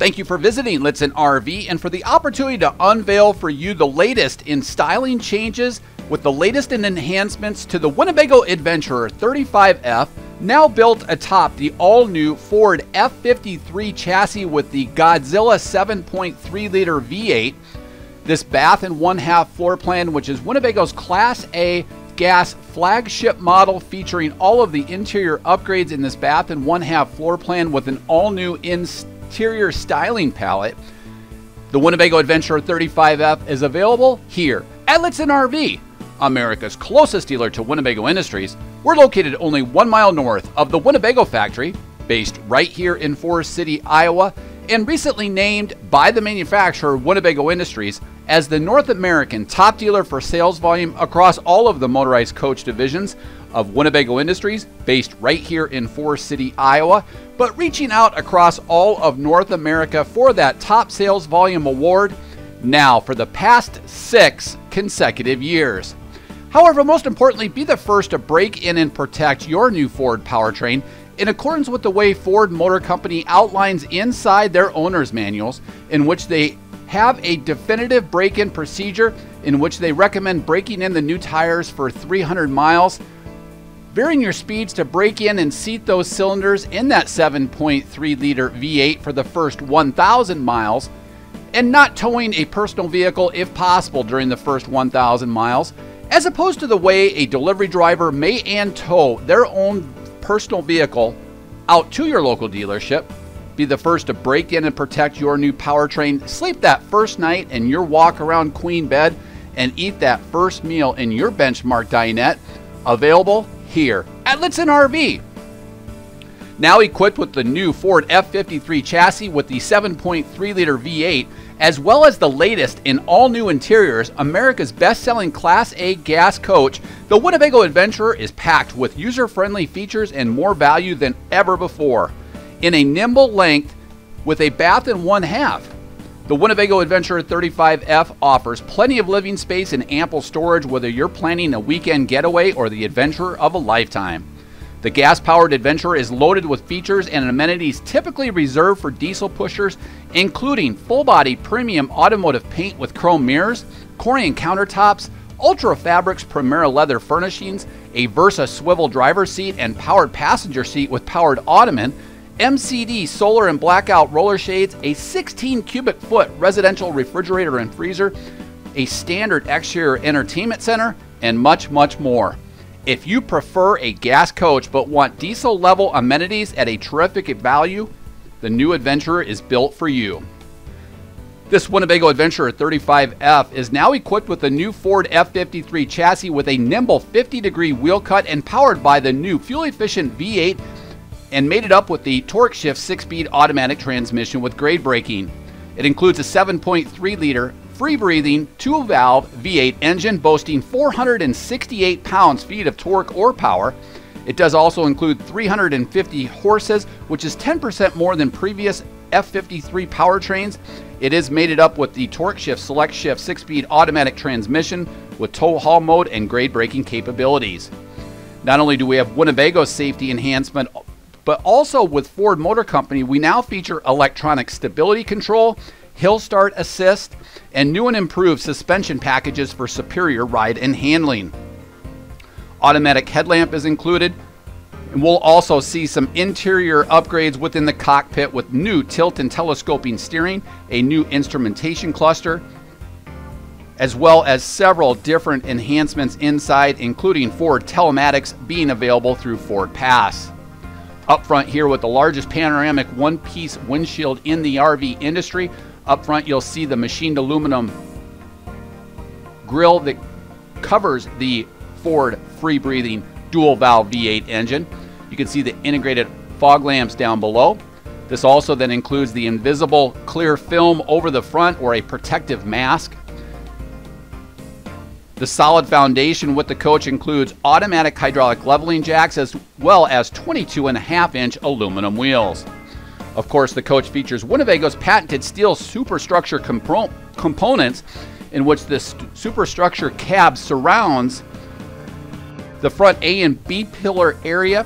Thank you for visiting Lichtsinn RV and for the opportunity to unveil for you the latest in styling changes with the latest in enhancements to the Winnebago Adventurer 35F, now built atop the all-new Ford F53 chassis with the Godzilla 7.3-liter V8. This bath-and-one-half floor plan, which is Winnebago's Class A gas flagship model, featuring all of the interior upgrades in this bath-and-one-half floor plan with an all-new interior styling palette. The Winnebago Adventurer 35F is available here at Lichtsinn RV, America's closest dealer to Winnebago Industries. We're located only 1 mile north of the Winnebago factory, based right here in Forest City, Iowa, and recently named by the manufacturer Winnebago Industries as the North American top dealer for sales volume across all of the motorized coach divisions of Winnebago Industries, based right here in Forest City, Iowa, but reaching out across all of North America for that top sales volume award now for the past 6 consecutive years. However, most importantly, be the first to break in and protect your new Ford powertrain in accordance with the way Ford Motor Company outlines inside their owner's manuals, in which they have a definitive break-in procedure in which they recommend breaking in the new tires for 300 miles, varying your speeds to break in and seat those cylinders in that 7.3-liter V8 for the first 1,000 miles, and not towing a personal vehicle if possible during the first 1,000 miles, as opposed to the way a delivery driver may and tow their own personal vehicle out to your local dealership. Be the first to break in and protect your new powertrain. Sleep that first night in your walk-around queen bed and eat that first meal in your benchmark dinette. Available here at Lichtsinn RV. Now equipped with the new Ford F53 chassis with the 7.3-liter V8, as well as the latest in all-new interiors, America's best-selling Class A gas coach, the Winnebago Adventurer is packed with user-friendly features and more value than ever before. In a nimble length with a bath and one-half, the Winnebago Adventurer 35F offers plenty of living space and ample storage whether you're planning a weekend getaway or the adventure of a lifetime. The gas-powered Adventurer is loaded with features and amenities typically reserved for diesel pushers, including full-body premium automotive paint with chrome mirrors, Corian countertops, Ultra Fabrics Primera leather furnishings, a Versa swivel driver's seat and powered passenger seat with powered ottoman, MCD solar and blackout roller shades, a 16-cubic-foot residential refrigerator and freezer, a standard exterior entertainment center, and much, much more. If you prefer a gas coach but want diesel-level amenities at a terrific value, the new Adventurer is built for you. This Winnebago Adventurer 35F is now equipped with the new Ford F53 chassis with a nimble 50-degree wheel cut and powered by the new fuel-efficient V8 and mated up with the TorqShift 6-speed automatic transmission with grade braking. It includes a 7.3-liter free-breathing, 2-valve V8 engine boasting 468 pounds-feet of torque or power. It does also include 350 horses, which is 10% more than previous F53 powertrains. It is mated up with the TorqShift Select Shift 6-speed automatic transmission with tow-haul mode and grade braking capabilities. Not only do we have Winnebago's safety enhancement, but also with Ford Motor Company, we now feature electronic stability control, hill start assist, and new and improved suspension packages for superior ride and handling. Automatic headlamp is included, and we'll also see some interior upgrades within the cockpit with new tilt and telescoping steering, a new instrumentation cluster, as well as several different enhancements inside, including Ford Telematics being available through Ford Pass. Up front here with the largest panoramic one-piece windshield in the RV industry. Up front you'll see the machined aluminum grille that covers the Ford free-breathing dual-valve V8 engine. You can see the integrated fog lamps down below. This also then includes the invisible clear film over the front or a protective mask. The solid foundation with the coach includes automatic hydraulic leveling jacks as well as 22.5-inch aluminum wheels. Of course, the coach features Winnebago's patented steel superstructure components in which this superstructure cab surrounds the front A and B pillar area.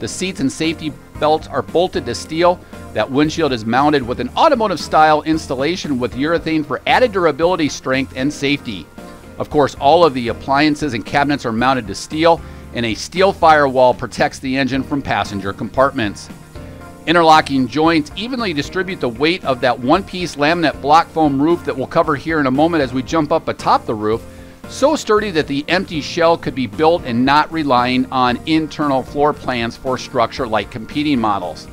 The seats and safety belts are bolted to steel. That windshield is mounted with an automotive-style installation with urethane for added durability, strength, and safety. Of course, all of the appliances and cabinets are mounted to steel, and a steel firewall protects the engine from passenger compartments. Interlocking joints evenly distribute the weight of that one-piece laminate block foam roof that we'll cover here in a moment as we jump up atop the roof, so sturdy that the empty shell could be built and not relying on internal floor plans for structure like competing models.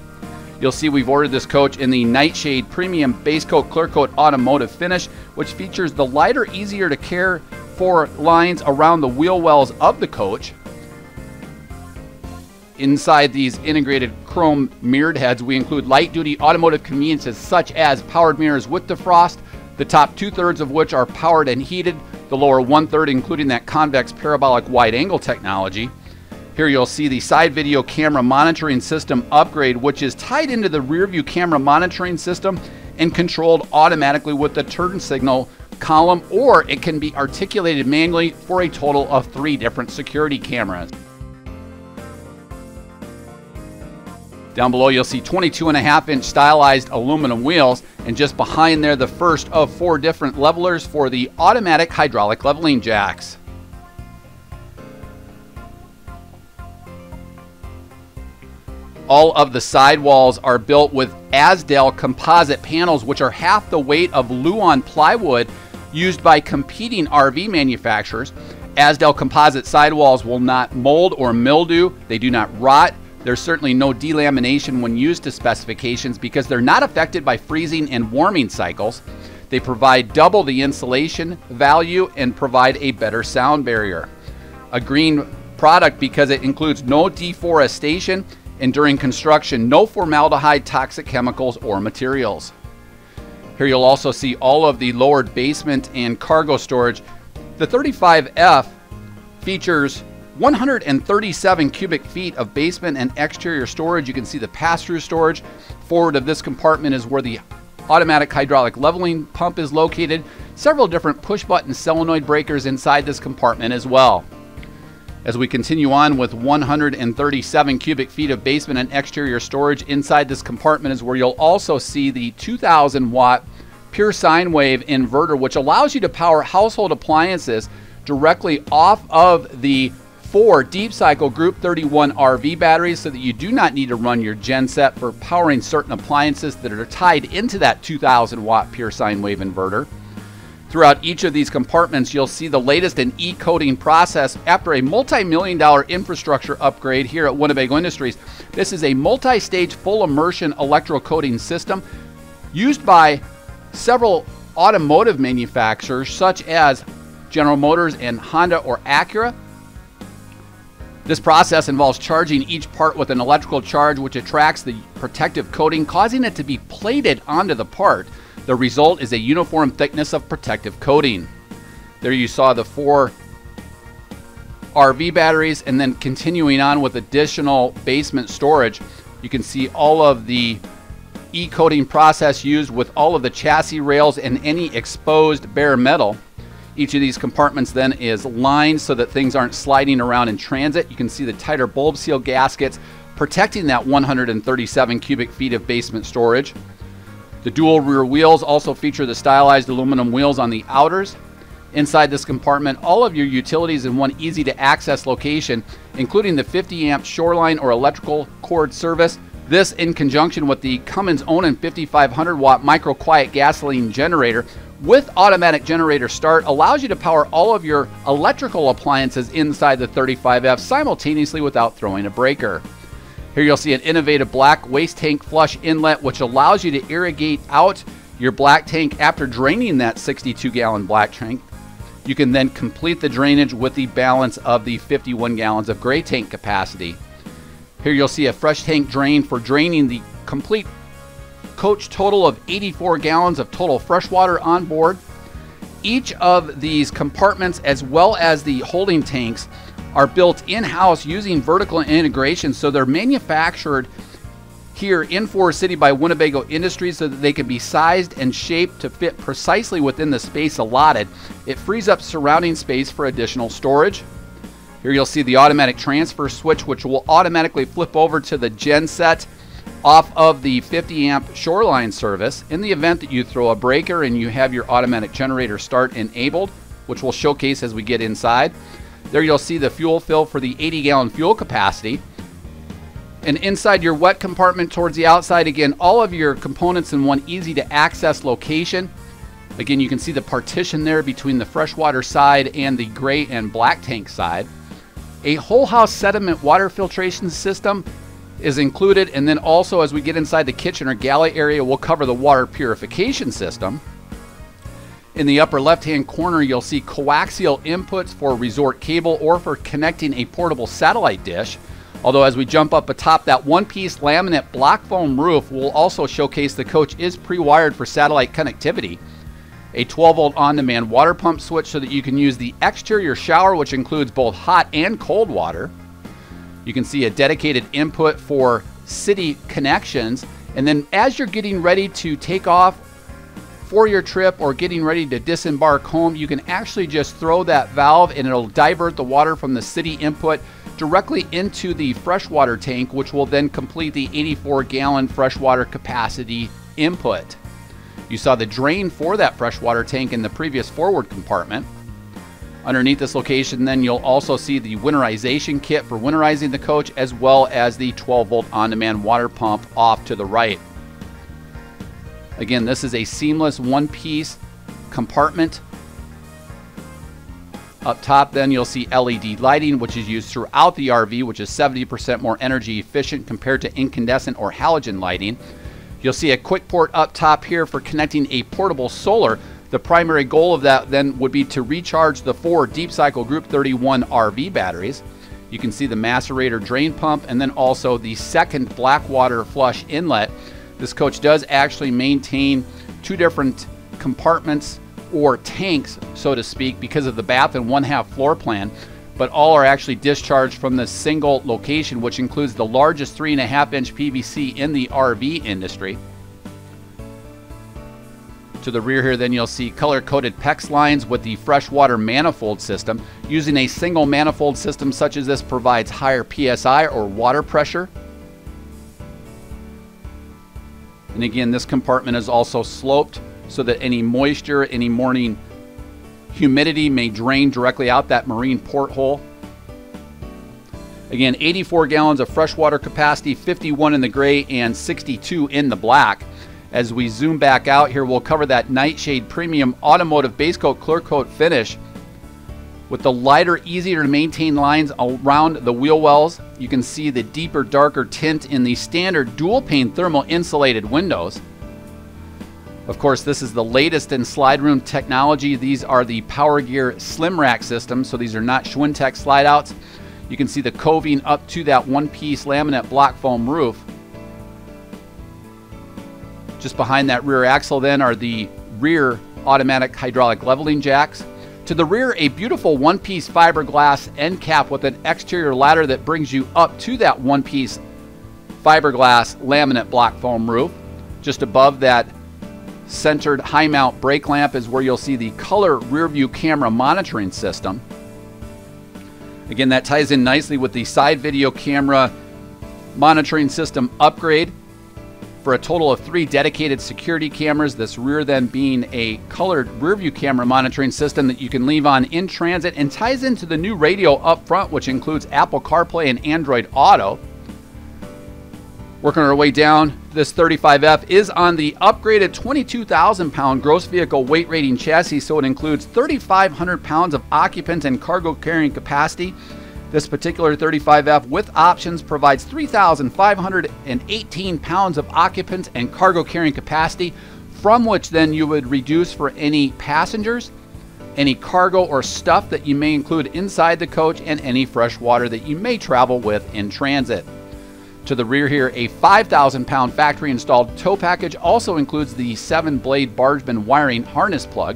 You'll see we've ordered this coach in the Nightshade Premium Base Coat Clear Coat Automotive Finish, which features the lighter, easier to care for lines around the wheel wells of the coach. Inside these integrated chrome mirrored heads, we include light-duty automotive conveniences such as powered mirrors with defrost, the top two-thirds of which are powered and heated, the lower one-third including that convex parabolic wide-angle technology. Here you'll see the side video camera monitoring system upgrade, which is tied into the rear view camera monitoring system and controlled automatically with the turn signal column, or it can be articulated manually for a total of 3 different security cameras. Down below you'll see 22.5-inch stylized aluminum wheels, and just behind there the first of 4 different levelers for the automatic hydraulic leveling jacks. All of the sidewalls are built with Azdel composite panels, which are half the weight of Luon plywood used by competing RV manufacturers. Azdel composite sidewalls will not mold or mildew. They do not rot. There's certainly no delamination when used to specifications because they're not affected by freezing and warming cycles. They provide double the insulation value and provide a better sound barrier. A green product because it includes no deforestation, and during construction, no formaldehyde, toxic chemicals, or materials. Here you'll also see all of the lowered basement and cargo storage. The 35F features 137 cubic feet of basement and exterior storage. You can see the pass-through storage. Forward of this compartment is where the automatic hydraulic leveling pump is located. Several different push-button solenoid breakers inside this compartment as well. As we continue on with 137 cubic feet of basement and exterior storage, inside this compartment is where you'll also see the 2,000-watt pure sine wave inverter, which allows you to power household appliances directly off of the 4 Deep Cycle Group 31 RV batteries, so that you do not need to run your genset for powering certain appliances that are tied into that 2,000-watt pure sine wave inverter. Throughout each of these compartments, you'll see the latest in e-coating process after a multi-million-dollar infrastructure upgrade here at Winnebago Industries. This is a multi-stage full immersion electrocoating system used by several automotive manufacturers such as General Motors and Honda or Acura. This process involves charging each part with an electrical charge which attracts the protective coating, causing it to be plated onto the part. The result is a uniform thickness of protective coating. There you saw the 4 RV batteries, and then continuing on with additional basement storage, you can see all of the e-coating process used with all of the chassis rails and any exposed bare metal. Each of these compartments then is lined so that things aren't sliding around in transit. You can see the tighter bulb seal gaskets protecting that 137 cubic feet of basement storage. The dual rear wheels also feature the stylized aluminum wheels on the outers. Inside this compartment, all of your utilities in one easy to access location, including the 50 amp shoreline or electrical cord service. This in conjunction with the Cummins Onan 5500 watt micro quiet gasoline generator with automatic generator start allows you to power all of your electrical appliances inside the 35F simultaneously without throwing a breaker. Here you'll see an innovative black waste tank flush inlet, which allows you to irrigate out your black tank after draining that 62-gallon black tank. You can then complete the drainage with the balance of the 51 gallons of gray tank capacity. Here you'll see a fresh tank drain for draining the complete coach total of 84 gallons of total fresh water on board. Each of these compartments, as well as the holding tanks, are built in-house using vertical integration, so they're manufactured here in Forest City by Winnebago Industries so that they can be sized and shaped to fit precisely within the space allotted. It frees up surrounding space for additional storage. Here you'll see the automatic transfer switch, which will automatically flip over to the genset off of the 50 amp Shoreline service in the event that you throw a breaker and you have your automatic generator start enabled, which we'll showcase as we get inside. There you'll see the fuel fill for the 80-gallon fuel capacity. And inside your wet compartment towards the outside, again, all of your components in one easy-to-access location. Again, you can see the partition there between the freshwater side and the gray and black tank side. A whole house sediment water filtration system is included, and then also as we get inside the kitchen or galley area, we'll cover the water purification system. In the upper left-hand corner, you'll see coaxial inputs for resort cable or for connecting a portable satellite dish. Although as we jump up atop that one-piece laminate block foam roof, we'll also showcase the coach is pre-wired for satellite connectivity. A 12-volt on-demand water pump switch so that you can use the exterior shower, which includes both hot and cold water. You can see a dedicated input for city connections. And then as you're getting ready to take off for your trip or getting ready to disembark home, you can actually just throw that valve and it'll divert the water from the city input directly into the freshwater tank, which will then complete the 84-gallon freshwater capacity input. You saw the drain for that freshwater tank in the previous forward compartment. Underneath this location, then you'll also see the winterization kit for winterizing the coach, as well as the 12-volt on-demand water pump off to the right. Again, this is a seamless one-piece compartment. Up top then you'll see LED lighting, which is used throughout the RV, which is 70% more energy efficient compared to incandescent or halogen lighting. You'll see a quick port up top here for connecting a portable solar. The primary goal of that then would be to recharge the 4 Deep Cycle Group 31 RV batteries. You can see the macerator drain pump and then also the second Blackwater flush inlet. This coach does actually maintain 2 different compartments or tanks, so to speak, because of the bath and 1/2 floor plan, but all are actually discharged from the single location, which includes the largest 3.5-inch PVC in the RV industry. To the rear here, then you'll see color-coded PEX lines with the freshwater manifold system. Using a single manifold system such as this provides higher PSI or water pressure. And again, this compartment is also sloped so that any moisture, any morning humidity may drain directly out that marine porthole. Again, 84 gallons of freshwater capacity, 51 in the gray and 62 in the black. As we zoom back out here, we'll cover that Nightshade Premium Automotive Base Coat Clear Coat finish with the lighter, easier to maintain lines around the wheel wells. You can see the deeper, darker tint in the standard dual pane thermal insulated windows. Of course, this is the latest in slide room technology. These are the Power Gear Slim Rack system, so these are not Schwintech slide outs. You can see the coving up to that one-piece laminate block foam roof. Just behind that rear axle then are the rear automatic hydraulic leveling jacks. To the rear, a beautiful one-piece fiberglass end cap with an exterior ladder that brings you up to that one-piece fiberglass laminate block foam roof. Just above that centered high mount brake lamp is where you'll see the color rear view camera monitoring system. Again, that ties in nicely with the side video camera monitoring system upgrade for a total of 3 dedicated security cameras, this rear then being a colored rear view camera monitoring system that you can leave on in transit, and ties into the new radio up front, which includes Apple CarPlay and Android Auto. Working our way down, this 35F is on the upgraded 22,000-pound gross vehicle weight rating chassis, so it includes 3,500 pounds of occupant and cargo carrying capacity. This particular 35F with options provides 3,518 pounds of occupant and cargo carrying capacity, from which then you would reduce for any passengers, any cargo or stuff that you may include inside the coach, and any fresh water that you may travel with in transit. To the rear here, a 5,000-pound factory-installed tow package also includes the 7-blade bargeman wiring harness plug.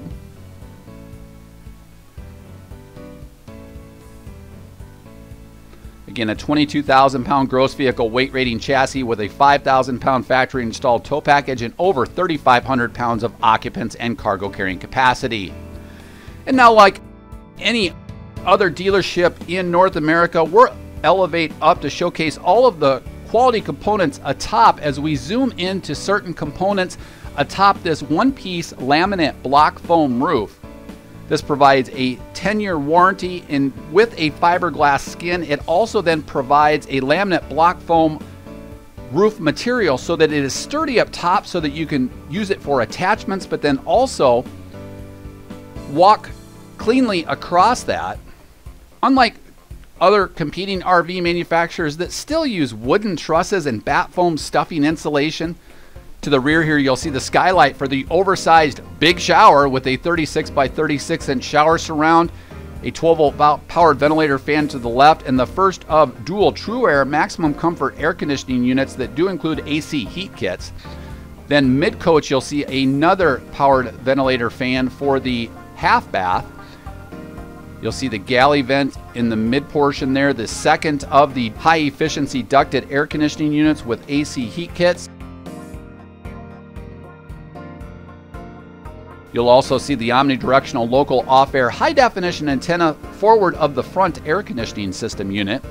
Again, a 22,000-pound gross vehicle weight rating chassis with a 5,000-pound factory-installed tow package and over 3,500 pounds of occupants and cargo carrying capacity. And now, like any other dealership in North America, we're Elevate up to showcase all of the quality components atop as we zoom into certain components atop this one-piece laminate block foam roof. This provides a 10-year warranty, and with a fiberglass skin, it also then provides a laminate block foam roof material so that it is sturdy up top so that you can use it for attachments, but then also walk cleanly across that. Unlike other competing RV manufacturers that still use wooden trusses and bat foam stuffing insulation. To the rear here, you'll see the skylight for the oversized big shower with a 36 by 36 inch shower surround, a 12-volt powered ventilator fan to the left, and the first of dual TruAir maximum comfort air conditioning units that do include AC heat kits. Then mid-coach, you'll see another powered ventilator fan for the half bath. You'll see the galley vent in the mid portion there, the second of the high efficiency ducted air conditioning units with AC heat kits. You'll also see the omnidirectional local off-air high-definition antenna forward of the front air conditioning system unit.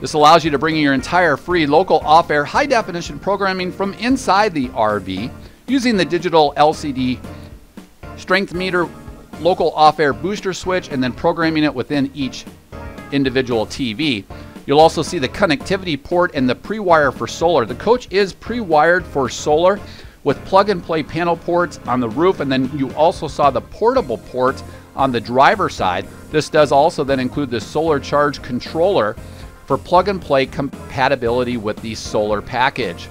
This allows you to bring your entire free local off-air high-definition programming from inside the RV using the digital LCD strength meter, local off-air booster switch, and then programming it within each individual TV. You'll also see the connectivity port and the pre-wire for solar. The coach is pre-wired for solar with plug-and-play panel ports on the roof, and then you also saw the portable port on the driver's side. This does also then include the solar charge controller for plug-and-play compatibility with the solar package.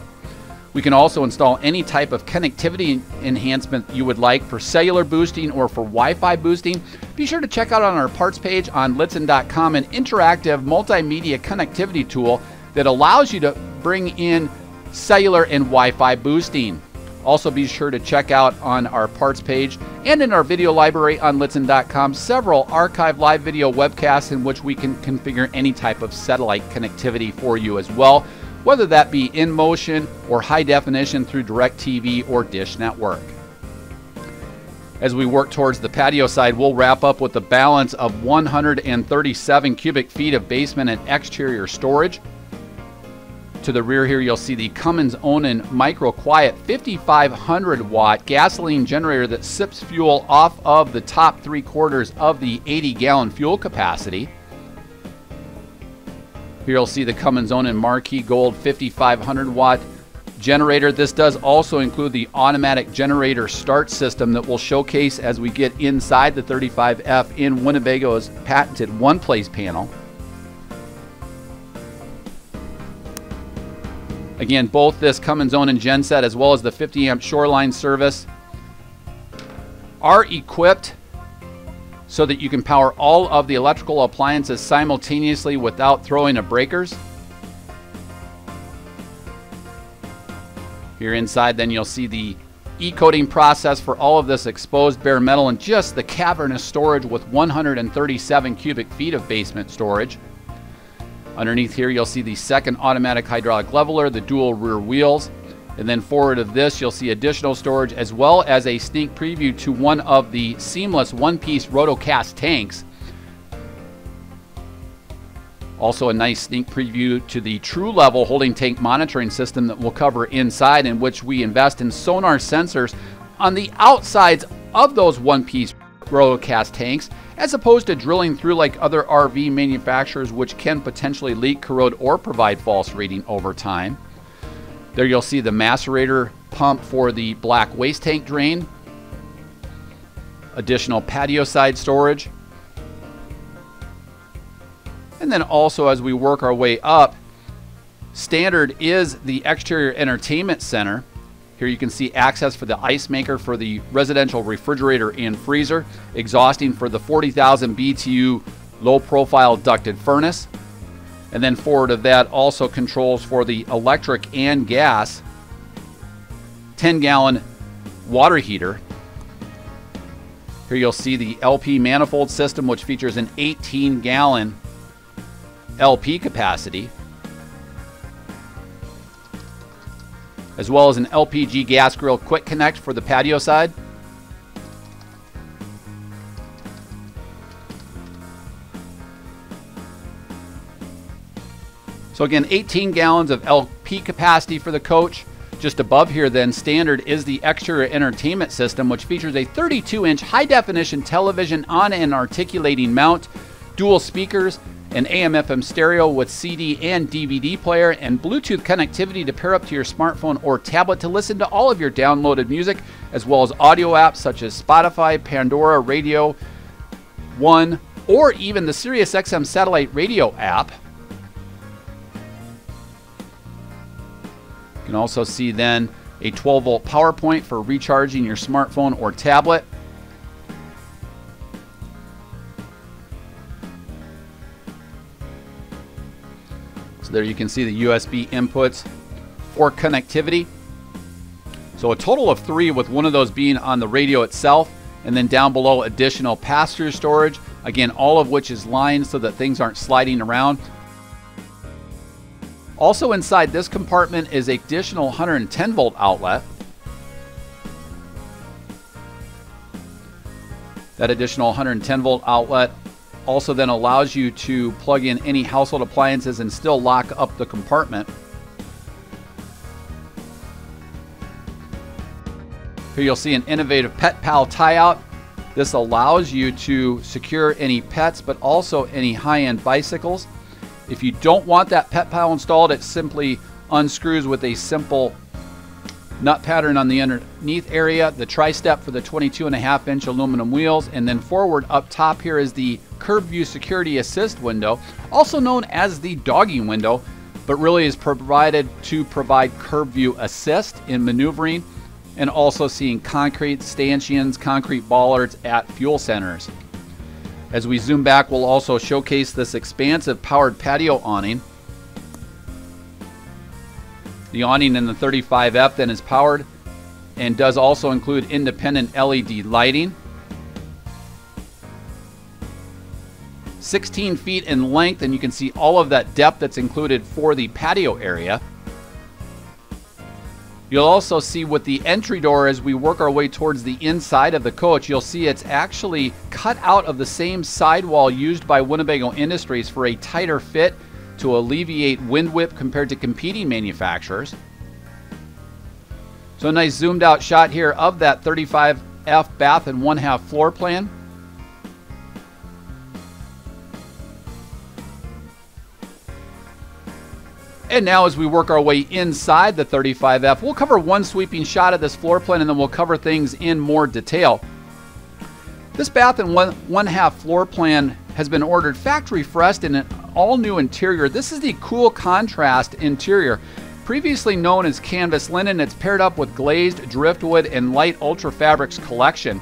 We can also install any type of connectivity enhancement you would like for cellular boosting or for Wi-Fi boosting. Be sure to check out on our parts page on Lichtsinn.com an interactive multimedia connectivity tool that allows you to bring in cellular and Wi-Fi boosting. Also be sure to check out on our parts page and in our video library on Lichtsinn.com several archived live video webcasts in which we can configure any type of satellite connectivity for you as well, whether that be in motion or high definition through DirecTV or Dish Network. As we work towards the patio side, we'll wrap up with the balance of 137 cubic feet of basement and exterior storage. To the rear here, you'll see the Cummins Onan Micro Quiet 5,500 watt gasoline generator that sips fuel off of the top 3/4 of the 80-gallon fuel capacity. Here you'll see the Cummins Onan Marquee Gold 5,500 watt generator. This does also include the automatic generator start system that we'll showcase as we get inside the 35F in Winnebago's patented one-place panel. Again, both this Cummins Onan genset as well as the 50-amp Shoreline service are equipped so that you can power all of the electrical appliances simultaneously without throwing a breakers. Here inside, then, you'll see the e-coating process for all of this exposed bare metal and just the cavernous storage with 137 cubic feet of basement storage. Underneath here, you'll see the second automatic hydraulic leveler, the dual rear wheels, and then forward of this, you'll see additional storage as well as a sneak preview to one of the seamless one-piece rotocast tanks. Also a nice sneak preview to the TruLevel holding tank monitoring system that we'll cover inside, in which we invest in sonar sensors on the outsides of those one-piece rotocast tanks, as opposed to drilling through like other RV manufacturers, which can potentially leak, corrode, or provide false reading over time. There you'll see the macerator pump for the black waste tank drain, additional patio side storage, and then also as we work our way up, standard is the exterior entertainment center. Here you can see access for the ice maker for the residential refrigerator and freezer, exhausting for the 40,000 BTU low-profile ducted furnace. And then forward of that, also controls for the electric and gas 10-gallon water heater. Here you'll see the LP manifold system, which features an 18-gallon LP capacity, as well as an LPG gas grill quick connect for the patio side. So So again, 18 gallons of LP capacity for the coach. Just above here then, standard is the exterior entertainment system, which features a 32-inch high-definition television on an articulating mount, dual speakers, an AM/FM stereo with CD and DVD player, and Bluetooth connectivity to pair up to your smartphone or tablet to listen to all of your downloaded music, as well as audio apps such as Spotify, Pandora, Radio One, or even the Sirius XM satellite radio app. You can also see then a 12-volt power point for recharging your smartphone or tablet. So there you can see the USB inputs for connectivity. So a total of 3, with one of those being on the radio itself, and then down below additional pass-through storage, again, all of which is lined so that things aren't sliding around. Also inside this compartment is an additional 110-volt outlet. That additional 110-volt outlet also then allows you to plug in any household appliances and still lock up the compartment. Here you'll see an innovative Pet Pal tie-out. This allows you to secure any pets, but also any high-end bicycles. If you don't want that Pet Pal installed, it simply unscrews with a simple nut pattern on the underneath area, the tri-step for the 22.5-inch aluminum wheels, and then forward up top here is the Curb View Security Assist window, also known as the dogging window, but really is provided to provide curb view assist in maneuvering and also seeing concrete stanchions, concrete bollards at fuel centers. As we zoom back, we'll also showcase this expansive powered patio awning. The awning in the 35F then is powered and does also include independent LED lighting. 16 feet in length, and you can see all of that depth that's included for the patio area. You'll also see with the entry door, as we work our way towards the inside of the coach, you'll see it's actually cut out of the same sidewall used by Winnebago Industries for a tighter fit to alleviate wind whip compared to competing manufacturers. So a nice zoomed out shot here of that 35F bath and 1/2 floor plan. And now as we work our way inside the 35F, we'll cover one sweeping shot of this floor plan and then we'll cover things in more detail. This bath and 1/2 floor plan has been ordered factory fresh in an all new interior. This is the cool contrast interior. Previously known as canvas linen, it's paired up with glazed driftwood and light Ultra Fabrics collection.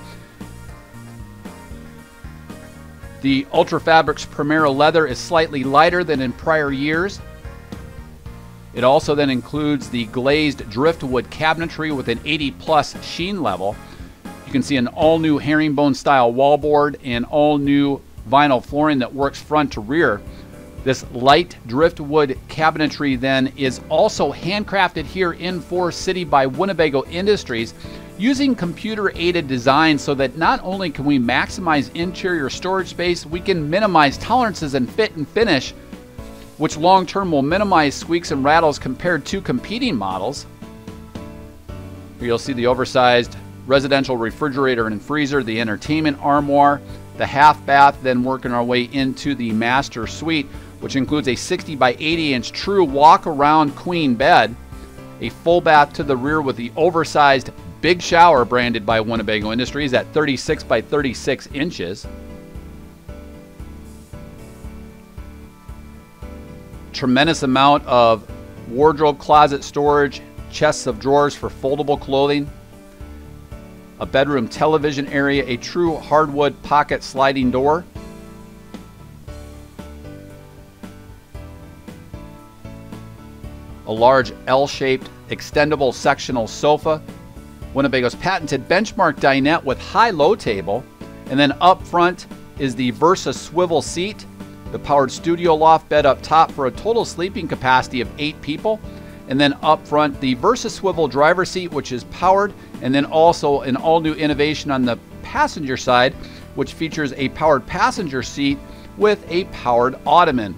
The Ultra Fabrics Primera leather is slightly lighter than in prior years. It also then includes the glazed driftwood cabinetry with an 80-plus sheen level. You can see an all-new herringbone-style wallboard and all-new vinyl flooring that works front to rear. This light driftwood cabinetry then is also handcrafted here in Forest City by Winnebago Industries using computer-aided design so that not only can we maximize interior storage space, we can minimize tolerances and fit and finish, which long-term will minimize squeaks and rattles compared to competing models. Here you'll see the oversized residential refrigerator and freezer, the entertainment armoire, the half bath, then working our way into the master suite, which includes a 60-by-80-inch true walk-around queen bed, a full bath to the rear with the oversized big shower branded by Winnebago Industries at 36-by-36 inches. Tremendous amount of wardrobe, closet storage, chests of drawers for foldable clothing, a bedroom television area, a true hardwood pocket sliding door. A large L-shaped extendable sectional sofa, Winnebago's patented benchmark dinette with high-low table, and then up front is the Versa swivel seat, the powered studio loft bed up top for a total sleeping capacity of 8 people. And then up front, the Versa swivel driver seat, which is powered. And then also an all new innovation on the passenger side, which features a powered passenger seat with a powered ottoman.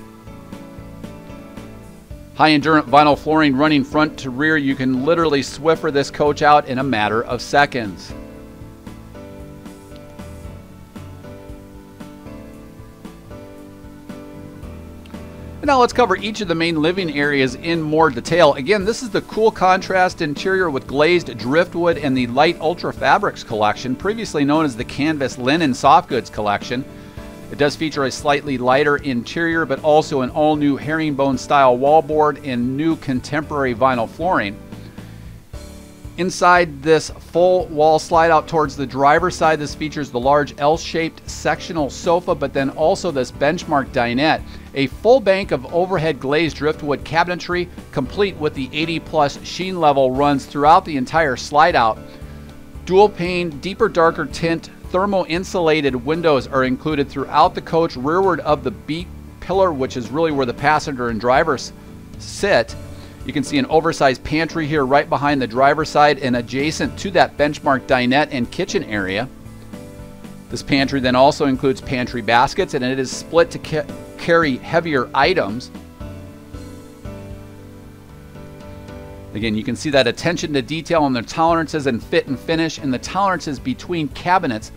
High endurance vinyl flooring running front to rear. You can literally Swiffer this coach out in a matter of seconds. And now let's cover each of the main living areas in more detail. Again, this is the cool contrast interior with glazed driftwood and the light Ultra Fabrics collection, previously known as the Canvas Linen Softgoods collection. It does feature a slightly lighter interior, but also an all-new herringbone style wallboard and new contemporary vinyl flooring. Inside this full wall slide out towards the driver's side, this features the large L-shaped sectional sofa, but then also this benchmark dinette, a full bank of overhead glazed driftwood cabinetry, complete with the 80-plus sheen level runs throughout the entire slide out. Dual pane, deeper, darker tint, thermo-insulated windows are included throughout the coach, rearward of the beak pillar, which is really where the passenger and drivers sit. You can see an oversized pantry here right behind the driver's side and adjacent to that benchmark dinette and kitchen area. This pantry then also includes pantry baskets, and it is split to carry heavier items. Again, you can see that attention to detail on the tolerances and fit and finish, and the tolerances between cabinets,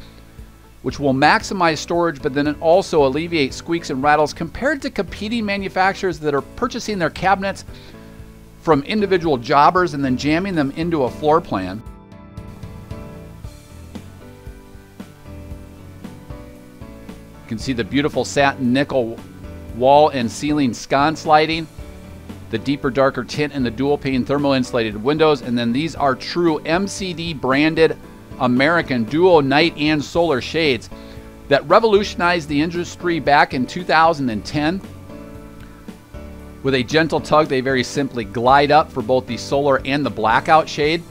which will maximize storage, but then it also alleviates squeaks and rattles compared to competing manufacturers that are purchasing their cabinets from individual jobbers and then jamming them into a floor plan. You can see the beautiful satin nickel wall and ceiling sconce lighting, the deeper, darker tint, and the dual pane thermal insulated windows. And then these are true MCD branded American dual night and solar shades that revolutionized the industry back in 2010. With a gentle tug, they very simply glide up for both the solar and the blackout shade.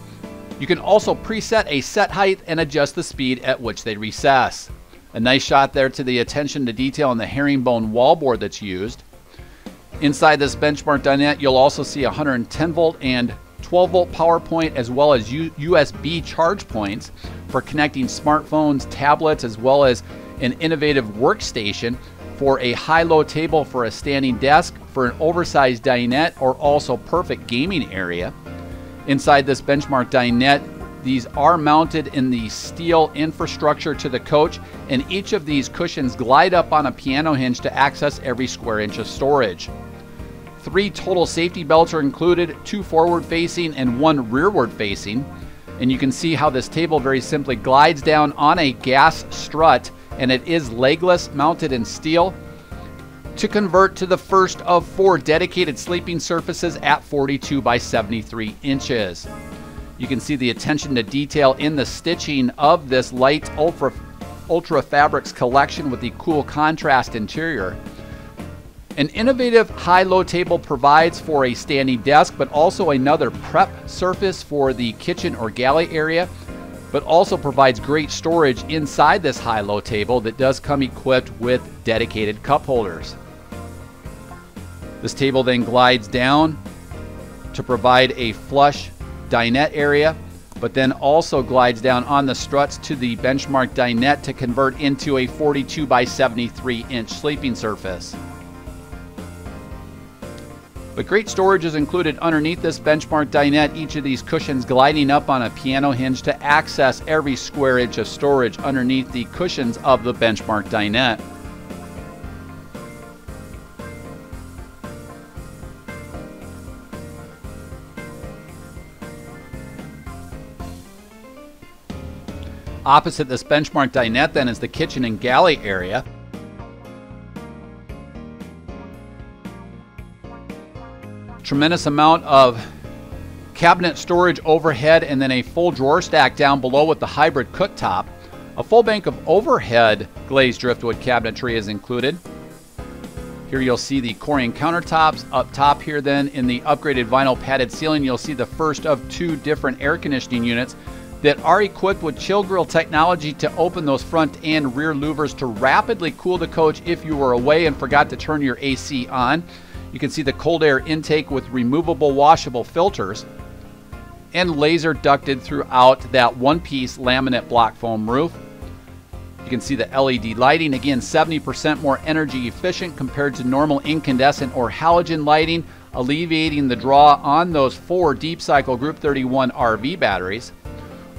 You can also preset a set height and adjust the speed at which they recess. A nice shot there to the attention to detail on the herringbone wallboard that's used. Inside this benchmark dinette, you'll also see 110 volt and 12 volt power point, as well as USB charge points for connecting smartphones, tablets, as well as an innovative workstation for a high-low table, for a standing desk, for an oversized dinette, or also perfect gaming area. Inside this benchmark dinette, these are mounted in the steel infrastructure to the coach, and each of these cushions glide up on a piano hinge to access every square inch of storage. 3 total safety belts are included, 2 forward-facing and 1 rearward-facing. And you can see how this table very simply glides down on a gas strut, and it is legless, mounted in steel, to convert to the first of 4 dedicated sleeping surfaces at 42 by 73 inches. You can see the attention to detail in the stitching of this light Ultra Fabrics collection with the cool contrast interior. An innovative high-low table provides for a standing desk, but also another prep surface for the kitchen or galley area, but also provides great storage inside this high-low table that does come equipped with dedicated cup holders. This table then glides down to provide a flush dinette area, but then also glides down on the struts to the benchmark dinette to convert into a 42 by 73 inch sleeping surface. But great storage is included underneath this benchmark dinette, each of these cushions gliding up on a piano hinge to access every square inch of storage underneath the cushions of the benchmark dinette. Opposite this benchmark dinette then is the kitchen and galley area. Tremendous amount of cabinet storage overhead, and then a full drawer stack down below with the hybrid cooktop. A full bank of overhead glazed driftwood cabinetry is included. Here you'll see the Corian countertops. Up top here then in the upgraded vinyl padded ceiling, you'll see the first of 2 different air conditioning units that are equipped with ChillGrill technology to open those front and rear louvers to rapidly cool the coach if you were away and forgot to turn your AC on. You can see the cold air intake with removable washable filters and laser ducted throughout that one-piece laminate block foam roof. You can see the LED lighting, again 70% more energy efficient compared to normal incandescent or halogen lighting, alleviating the draw on those four deep cycle Group 31 RV batteries.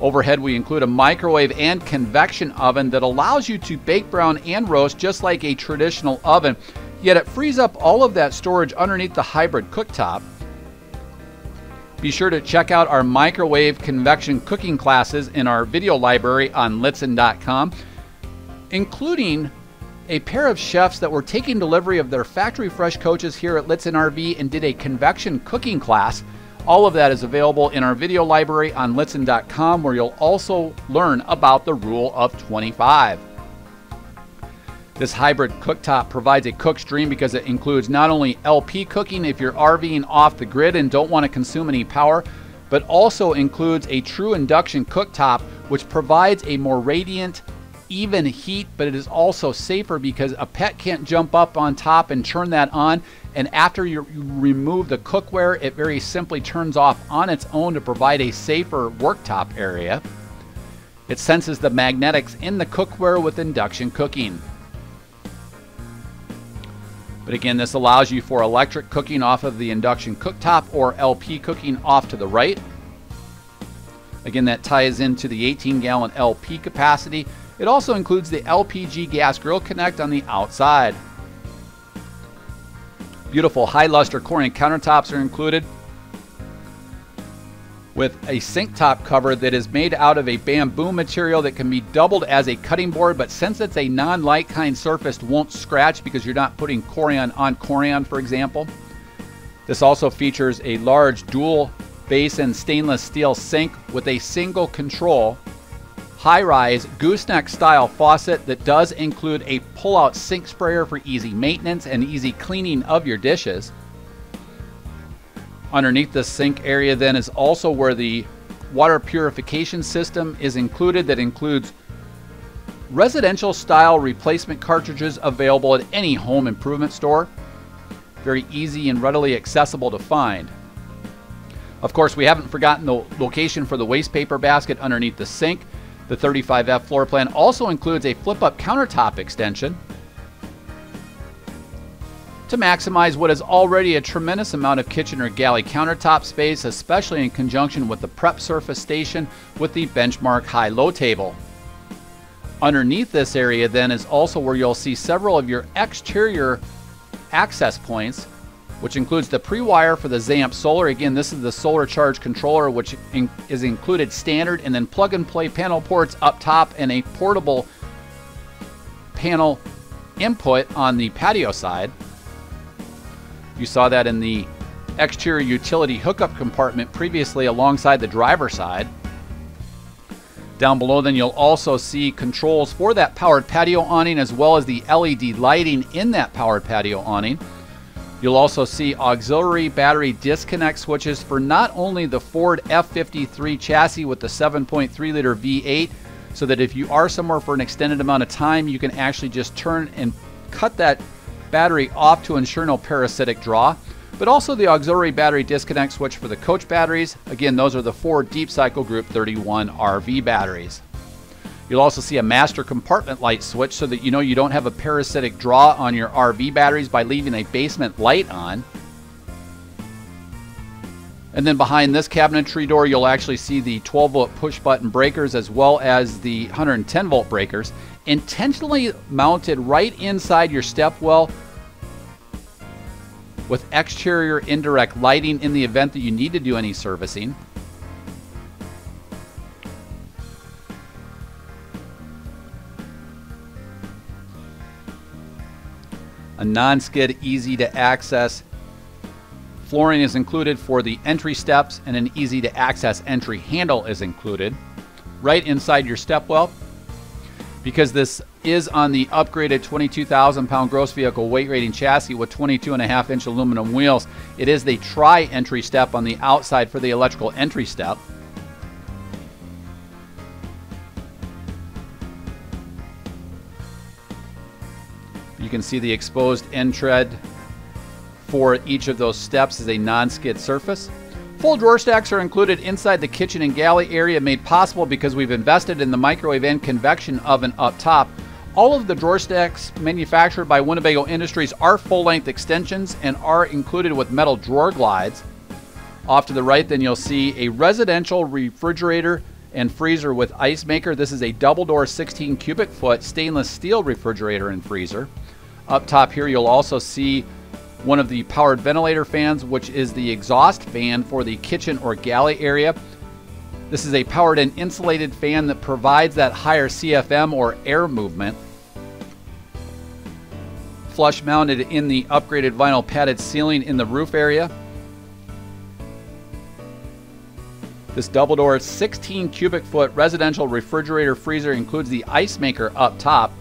Overhead, we include a microwave and convection oven that allows you to bake, brown, and roast just like a traditional oven, yet it frees up all of that storage underneath the hybrid cooktop. Be sure to check out our microwave convection cooking classes in our video library on Lichtsinn.com, including a pair of chefs that were taking delivery of their factory fresh coaches here at Lichtsinn RV and did a convection cooking class. All of that is available in our video library on Lichtsinn.com, where you'll also learn about the rule of 25. This hybrid cooktop provides a cook's dream because it includes not only LP cooking if you're RVing off the grid and don't want to consume any power, but also includes a true induction cooktop, which provides a more radiant, even heat, but it is also safer because a pet can't jump up on top and turn that on. And after you remove the cookware, it very simply turns off on its own to provide a safer worktop area. It senses the magnetics in the cookware with induction cooking. But again, this allows you for electric cooking off of the induction cooktop or LP cooking off to the right. Again, that ties into the 18-gallon LP capacity. It also includes the LPG gas grill connect on the outside. Beautiful high luster Corian countertops are included with a sink top cover that is made out of a bamboo material that can be doubled as a cutting board, but since it's a non-light kind surface, won't scratch because you're not putting Corian on Corian, for example. This also features a large dual basin stainless steel sink with a single control high-rise gooseneck style faucet that does include a pull-out sink sprayer for easy maintenance and easy cleaning of your dishes. Underneath the sink area then is also where the water purification system is included that includes residential style replacement cartridges available at any home improvement store. Very easy and readily accessible to find. Of course, we haven't forgotten the location for the waste paper basket underneath the sink. The 35F floor plan also includes a flip-up countertop extension to maximize what is already a tremendous amount of kitchen or galley countertop space, especially in conjunction with the prep surface station with the benchmark high-low table. Underneath this area then is also where you'll see several of your exterior access points, which includes the pre-wire for the Zamp solar. Again, this is the solar charge controller, which is included standard, and then plug and play panel ports up top and a portable panel input on the patio side. You saw that in the exterior utility hookup compartment previously alongside the driver's side. Down below then you'll also see controls for that powered patio awning as well as the LED lighting in that powered patio awning. You'll also see auxiliary battery disconnect switches for not only the Ford F53 chassis with the 7.3 liter V8, so that if you are somewhere for an extended amount of time, you can actually just turn and cut that battery off to ensure no parasitic draw, but also the auxiliary battery disconnect switch for the coach batteries. Again, those are the four deep cycle Group 31 RV batteries. You'll also see a master compartment light switch so that you know you don't have a parasitic draw on your RV batteries by leaving a basement light on. And then behind this cabinetry door, you'll actually see the 12-volt push-button breakers as well as the 110-volt breakers intentionally mounted right inside your stepwell with exterior indirect lighting in the event that you need to do any servicing. A non-skid, easy to access flooring is included for the entry steps, and an easy to access entry handle is included right inside your stepwell. Because this is on the upgraded 22,000 pound gross vehicle weight rating chassis with 22.5-inch aluminum wheels, it is the tri-entry step on the outside for the electrical entry step. You can see the exposed end tread for each of those steps is a non-skid surface. Full drawer stacks are included inside the kitchen and galley area, made possible because we've invested in the microwave and convection oven up top. All of the drawer stacks manufactured by Winnebago Industries are full-length extensions and are included with metal drawer glides. Off to the right, then you'll see a residential refrigerator and freezer with ice maker. This is a double door 16 cubic foot stainless steel refrigerator and freezer. Up top here you'll also see one of the powered ventilator fans, which is the exhaust fan for the kitchen or galley area. This is a powered and insulated fan that provides that higher CFM or air movement. Flush mounted in the upgraded vinyl padded ceiling in the roof area. This double door 16 cubic foot residential refrigerator freezer includes the ice maker up top.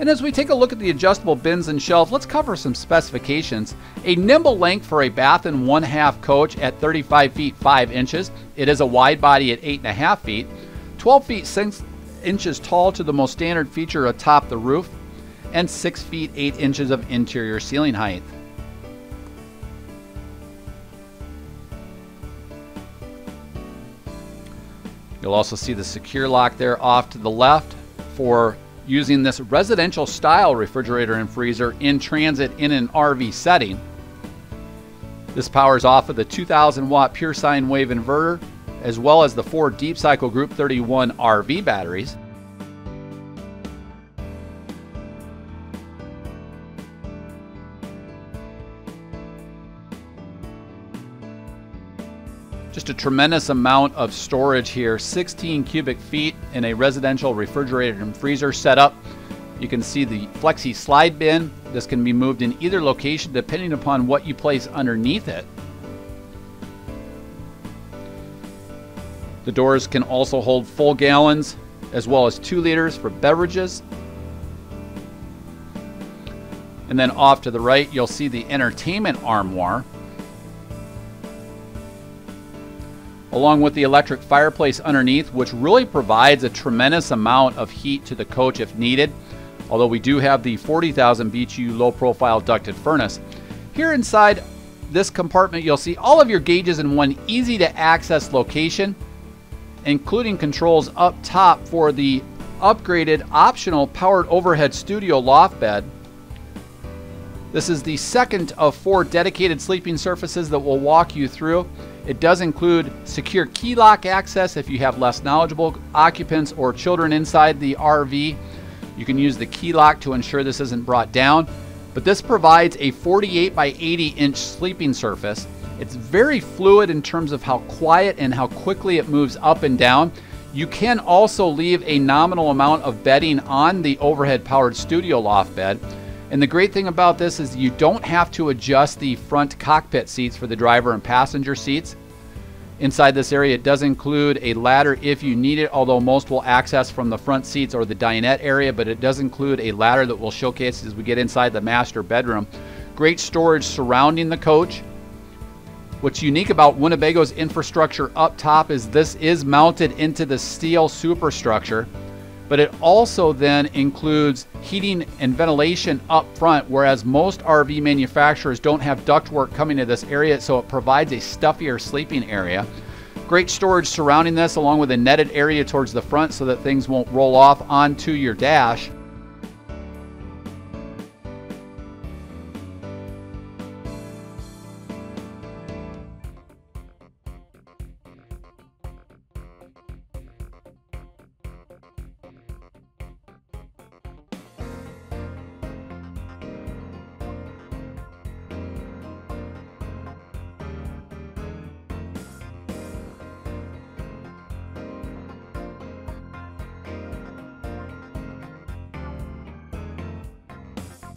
And as we take a look at the adjustable bins and shelf, let's cover some specifications. A nimble length for a bath and 1/2 coach at 35 feet 5 inches. It is a wide body at 8.5 feet. 12 feet 6 inches tall to the most standard feature atop the roof. And 6 feet 8 inches of interior ceiling height. You'll also see the secure lock there off to the left for using this residential style refrigerator and freezer in transit in an RV setting. This powers off of the 2000 watt pure sine wave inverter as well as the 4 Deep Cycle Group 31 RV batteries. Just a tremendous amount of storage here, 16 cubic feet in a residential refrigerator and freezer setup. You can see the flexi slide bin. This can be moved in either location depending upon what you place underneath it. The doors can also hold full gallons as well as 2 liters for beverages. And then off to the right, you'll see the entertainment armoire, along with the electric fireplace underneath, which really provides a tremendous amount of heat to the coach if needed, although we do have the 40,000 BTU low profile ducted furnace. Here inside this compartment, you'll see all of your gauges in one easy to access location, including controls up top for the upgraded optional powered overhead studio loft bed. This is the second of 4 dedicated sleeping surfaces that we'll walk you through. It does include secure key lock access if you have less knowledgeable occupants or children inside the RV. You can use the key lock to ensure this isn't brought down, but this provides a 48 by 80 inch sleeping surface. It's very fluid in terms of how quiet and how quickly it moves up and down. You can also leave a nominal amount of bedding on the overhead powered studio loft bed. And the great thing about this is you don't have to adjust the front cockpit seats for the driver and passenger seats. Inside this area, it does include a ladder if you need it, although most will access from the front seats or the dinette area, but it does include a ladder that we'll showcase as we get inside the master bedroom. Great storage surrounding the coach. What's unique about Winnebago's infrastructure up top is this is mounted into the steel superstructure, but it also then includes heating and ventilation up front, whereas most RV manufacturers don't have ductwork coming to this area, so it provides a stuffier sleeping area. Great storage surrounding this, along with a netted area towards the front so that things won't roll off onto your dash.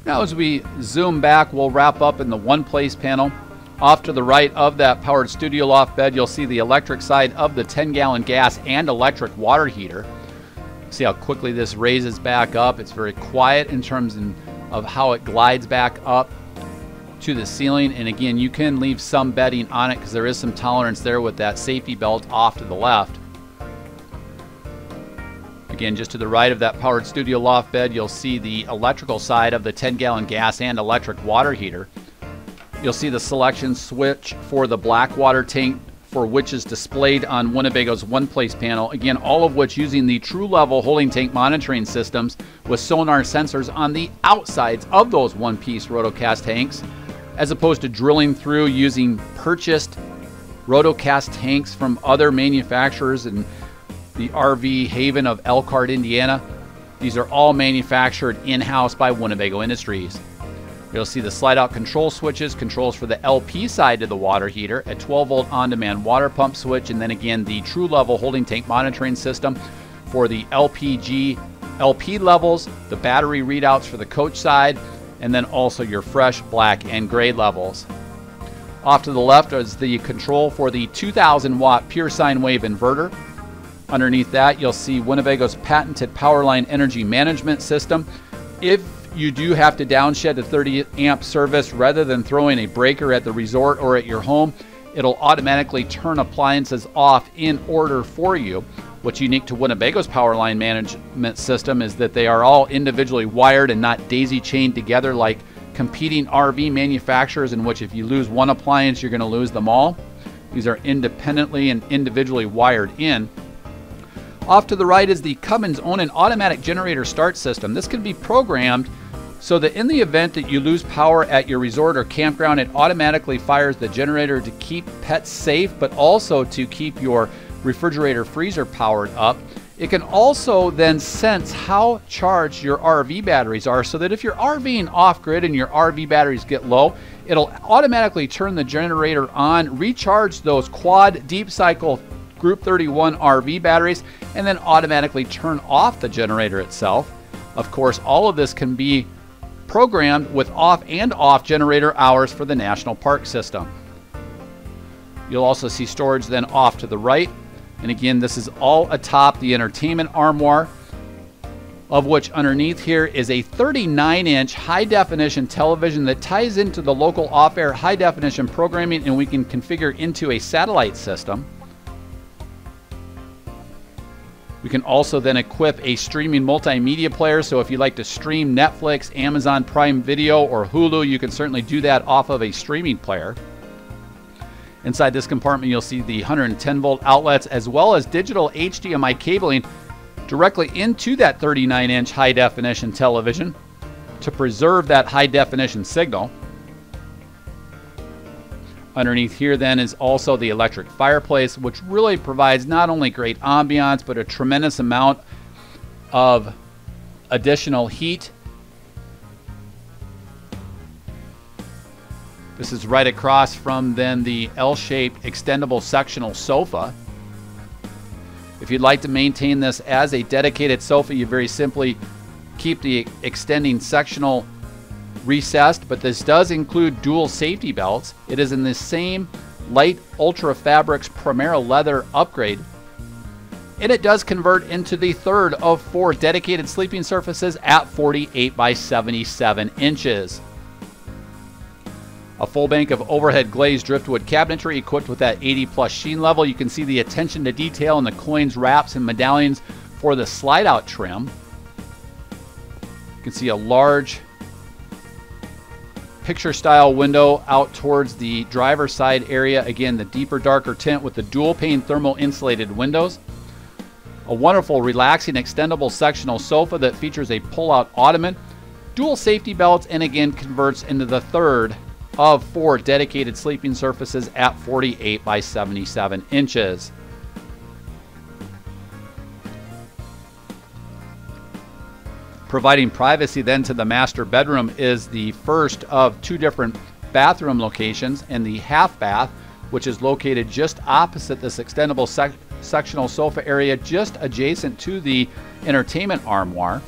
Now as we zoom back, we'll wrap up in the one place panel. Off to the right of that powered studio loft bed, you'll see the electric side of the 10-gallon gas and electric water heater. See how quickly this raises back up. It's very quiet in terms of how it glides back up to the ceiling. And again, you can leave some bedding on it because there is some tolerance there with that safety belt off to the left. Again, just to the right of that powered studio loft bed, you'll see the electrical side of the 10-gallon gas and electric water heater. You'll see the selection switch for the black water tank for which is displayed on Winnebago's one-place panel, again, all of which using the TruLevel holding tank monitoring systems with sonar sensors on the outsides of those one-piece rotocast tanks, as opposed to drilling through using purchased rotocast tanks from other manufacturers in the RV haven of Elkhart, Indiana. These are all manufactured in-house by Winnebago Industries. You'll see the slide-out control switches, controls for the LP side of the water heater, a 12-volt on-demand water pump switch, and then again the TruLevel holding tank monitoring system for the LP levels, the battery readouts for the coach side, and then also your fresh, black, and gray levels. Off to the left is the control for the 2,000-watt pure sine wave inverter. Underneath that, you'll see Winnebago's patented Powerline energy management system. If you do have to downshed a 30-amp service, rather than throwing a breaker at the resort or at your home, it'll automatically turn appliances off in order for you. What's unique to Winnebago's power line management system is that they are all individually wired and not daisy-chained together like competing RV manufacturers, in which if you lose one appliance, you're going to lose them all. These are independently and individually wired in. Off to the right is the Cummins Onan automatic generator start system. This can be programmed so that in the event that you lose power at your resort or campground, it automatically fires the generator to keep pets safe, but also to keep your refrigerator freezer powered up. It can also then sense how charged your RV batteries are, so that if you're RVing off-grid and your RV batteries get low, it'll automatically turn the generator on, recharge those quad deep cycle Group 31 RV batteries, and then automatically turn off the generator itself. Of course, all of this can be programmed with off and off generator hours for the National Park System. You'll also see storage then off to the right. And again, this is all atop the entertainment armoire, of which underneath here is a 39-inch high-definition television that ties into the local off-air high-definition programming, and we can configure into a satellite system. We can also then equip a streaming multimedia player, so if you like to stream Netflix, Amazon Prime Video, or Hulu, you can certainly do that off of a streaming player. Inside this compartment, you'll see the 110-volt outlets as well as digital HDMI cabling directly into that 39-inch high-definition television to preserve that high-definition signal. Underneath here then is also the electric fireplace, which really provides not only great ambiance, but a tremendous amount of additional heat. This is right across from then the L-shaped extendable sectional sofa. If you'd like to maintain this as a dedicated sofa, you very simply keep the extending sectional recessed, but this does include dual safety belts. It is in the same light Ultra Fabrics Primera leather upgrade, and it does convert into the third of four dedicated sleeping surfaces at 48 by 77 inches. A full bank of overhead glazed driftwood cabinetry equipped with that 80-plus sheen level. You can see the attention to detail in the coins, wraps, and medallions for the slide-out trim. You can see a large picture style window out towards the driver's side area. Again, the deeper, darker tint with the dual pane thermal insulated windows. A wonderful, relaxing, extendable sectional sofa that features a pull-out ottoman, dual safety belts, and again converts into the third of four dedicated sleeping surfaces at 48 by 77 inches. Providing privacy then to the master bedroom is the first of two different bathroom locations, and the half bath, which is located just opposite this extendable sectional sofa area, just adjacent to the entertainment armoire.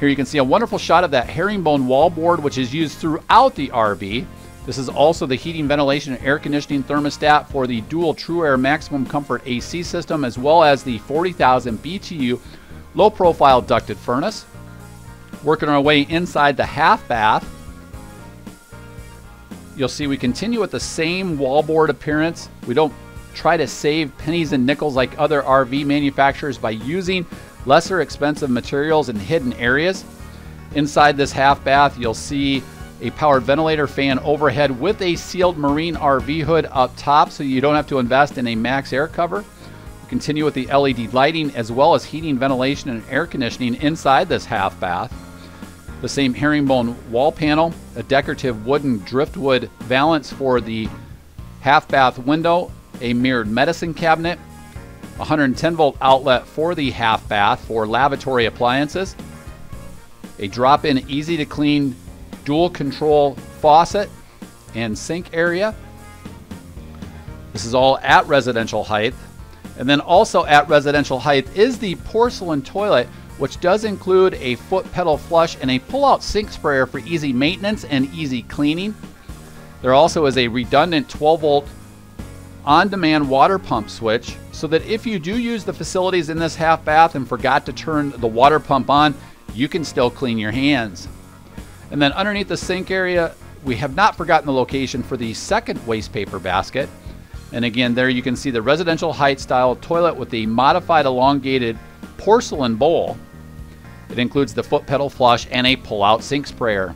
Here you can see a wonderful shot of that herringbone wallboard, which is used throughout the RV. This is also the heating, ventilation, and air conditioning thermostat for the dual TruAir maximum comfort AC system, as well as the 40,000 BTU low profile ducted furnace. Working our way inside the half bath, you'll see we continue with the same wallboard appearance. We don't try to save pennies and nickels like other RV manufacturers by using lesser expensive materials in hidden areas. Inside this half bath, you'll see a powered ventilator fan overhead with a sealed marine RV hood up top so you don't have to invest in a max air cover. We continue with the LED lighting as well as heating, ventilation, and air conditioning inside this half bath. The same herringbone wall panel, a decorative wooden driftwood valance for the half bath window, a mirrored medicine cabinet, 110 volt outlet for the half bath for lavatory appliances, a drop-in easy to clean dual control faucet and sink area. This is all at residential height. And then also at residential height is the porcelain toilet, which does include a foot pedal flush and a pull-out sink sprayer for easy maintenance and easy cleaning. There also is a redundant 12 volt on-demand water pump switch so that if you do use the facilities in this half bath and forgot to turn the water pump on, you can still clean your hands. And then underneath the sink area, we have not forgotten the location for the second waste paper basket. And again, there you can see the residential height style toilet with the modified elongated porcelain bowl. It includes the foot pedal flush and a pull-out sink sprayer.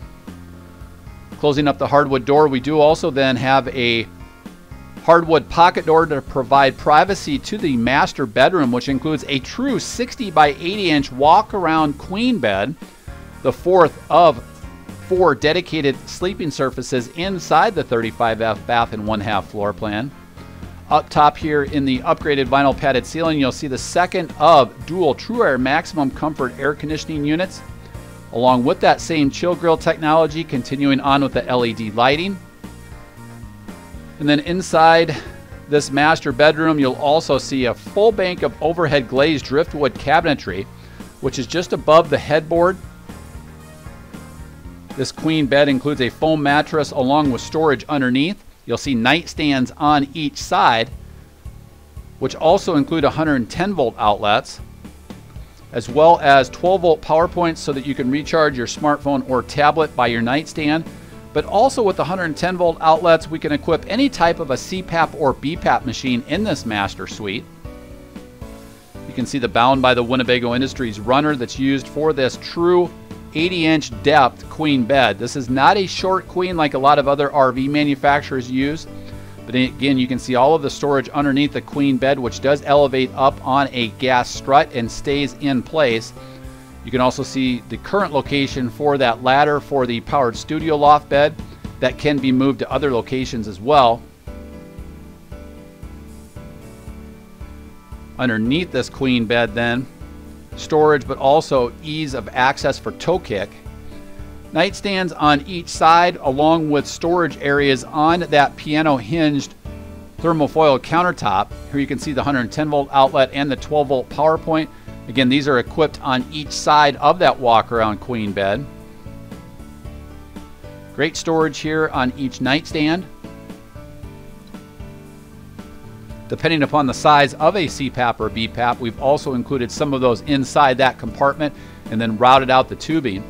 Closing up the hardwood door, we do also then have a hardwood pocket door to provide privacy to the master bedroom, which includes a true 60 by 80 inch walk-around queen bed, the fourth of four dedicated sleeping surfaces inside the 35F bath and one half floor plan. Up top here in the upgraded vinyl padded ceiling, you'll see the second of dual TruAir maximum comfort air conditioning units, along with that same ChillGrill technology, continuing on with the LED lighting. And then inside this master bedroom, you'll also see a full bank of overhead glazed driftwood cabinetry, which is just above the headboard. This queen bed includes a foam mattress along with storage underneath. You'll see nightstands on each side, which also include 110 volt outlets, as well as 12 volt power points so that you can recharge your smartphone or tablet by your nightstand. But also with 110 volt outlets, we can equip any type of a CPAP or BPAP machine in this master suite. You can see the Bound by the Winnebago Industries runner that's used for this true 80 inch depth queen bed. This is not a short queen like a lot of other RV manufacturers use. But again, you can see all of the storage underneath the queen bed, which does elevate up on a gas strut and stays in place. You can also see the current location for that ladder for the powered studio loft bed that can be moved to other locations as well. Underneath this queen bed then, storage, but also ease of access for toe kick. Nightstands on each side, along with storage areas on that piano hinged thermofoil countertop. Here you can see the 110 volt outlet and the 12 volt power point. Again, these are equipped on each side of that walk-around queen bed. Great storage here on each nightstand. Depending upon the size of a CPAP or BPAP, we've also included some of those inside that compartment and then routed out the tubing.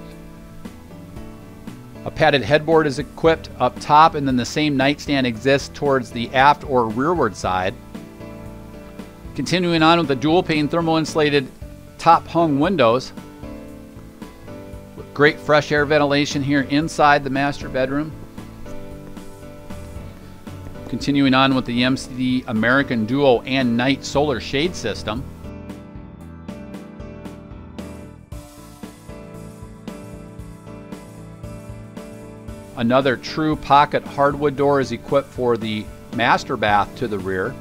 A padded headboard is equipped up top, and then the same nightstand exists towards the aft or rearward side. Continuing on with the dual pane thermal insulated top hung windows with great fresh air ventilation here inside the master bedroom. Continuing on with the MCD American Duo and Night Solar Shade System. Another true pocket hardwood door is equipped for the master bath to the rear.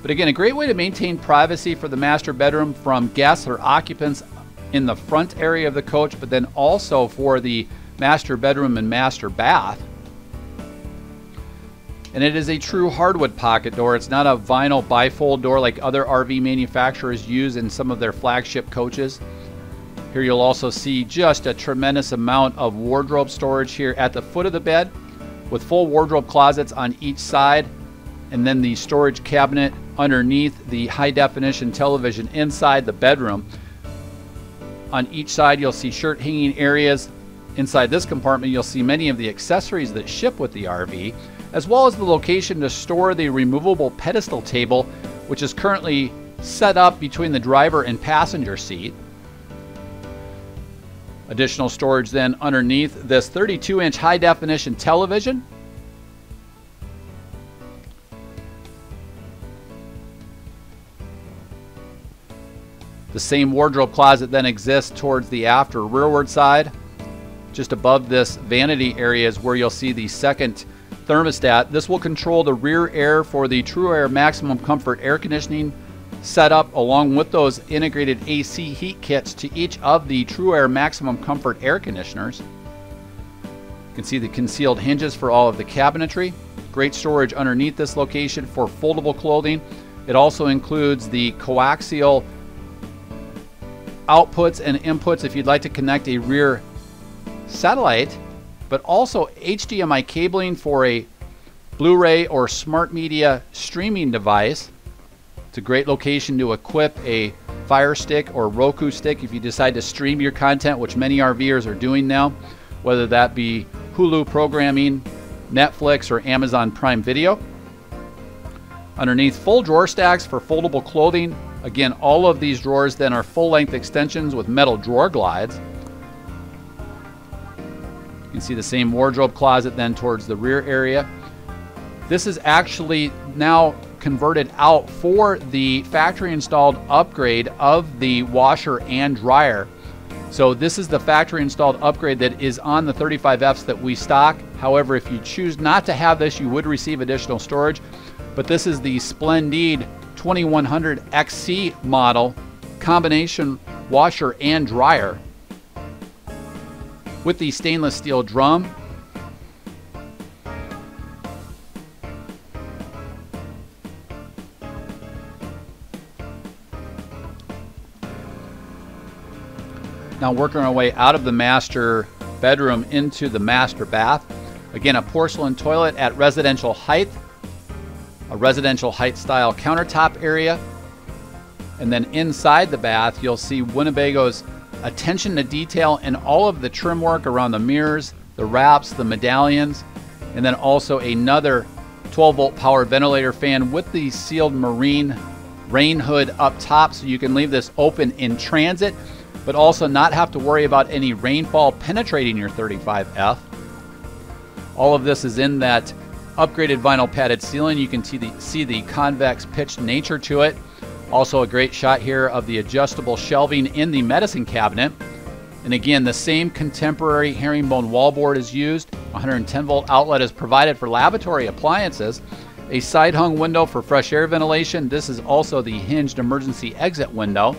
But again, a great way to maintain privacy for the master bedroom from guests or occupants in the front area of the coach, but then also for the master bedroom and master bath. And it is a true hardwood pocket door. It's not a vinyl bifold door like other RV manufacturers use in some of their flagship coaches. Here you'll also see just a tremendous amount of wardrobe storage here at the foot of the bed with full wardrobe closets on each side, and then the storage cabinet underneath the high-definition television inside the bedroom. On each side, you'll see shirt hanging areas. Inside this compartment, you'll see many of the accessories that ship with the RV, as well as the location to store the removable pedestal table, which is currently set up between the driver and passenger seat. Additional storage then underneath this 32-inch high-definition television. The same wardrobe closet then exists towards the after rearward side. Just above this vanity area is where you'll see the second thermostat. This will control the rear air for the TruAir Maximum Comfort air conditioning setup, along with those integrated AC heat kits to each of the TruAir Maximum Comfort air conditioners. You can see the concealed hinges for all of the cabinetry. Great storage underneath this location for foldable clothing. It also includes the coaxial outputs and inputs if you'd like to connect a rear satellite, but also HDMI cabling for a Blu-ray or smart media streaming device. It's a great location to equip a Fire Stick or Roku stick if you decide to stream your content, which many RVers are doing now, whether that be Hulu programming, Netflix, or Amazon Prime Video. Underneath, full drawer stacks for foldable clothing. Again, all of these drawers then are full-length extensions with metal drawer glides. You can see the same wardrobe closet then towards the rear area. This is actually now converted out for the factory installed upgrade of the washer and dryer. So this is the factory installed upgrade that is on the 35Fs that we stock. However, if you choose not to have this, you would receive additional storage. But this is the Splendide 2100 XC model, combination washer and dryer, with the stainless steel drum. Now working our way out of the master bedroom into the master bath. Again, a porcelain toilet at residential height, a residential height style countertop area. And then inside the bath, you'll see Winnebago's attention to detail and all of the trim work around the mirrors, the wraps, the medallions, and then also another 12-volt power ventilator fan with the sealed marine rain hood up top, so you can leave this open in transit, but also not have to worry about any rainfall penetrating your 35F. All of this is in that upgraded vinyl padded ceiling. You can see the convex pitched nature to it. Also a great shot here of the adjustable shelving in the medicine cabinet. And again, the same contemporary herringbone wallboard is used. 110-volt outlet is provided for lavatory appliances. A side-hung window for fresh air ventilation. This is also the hinged emergency exit window,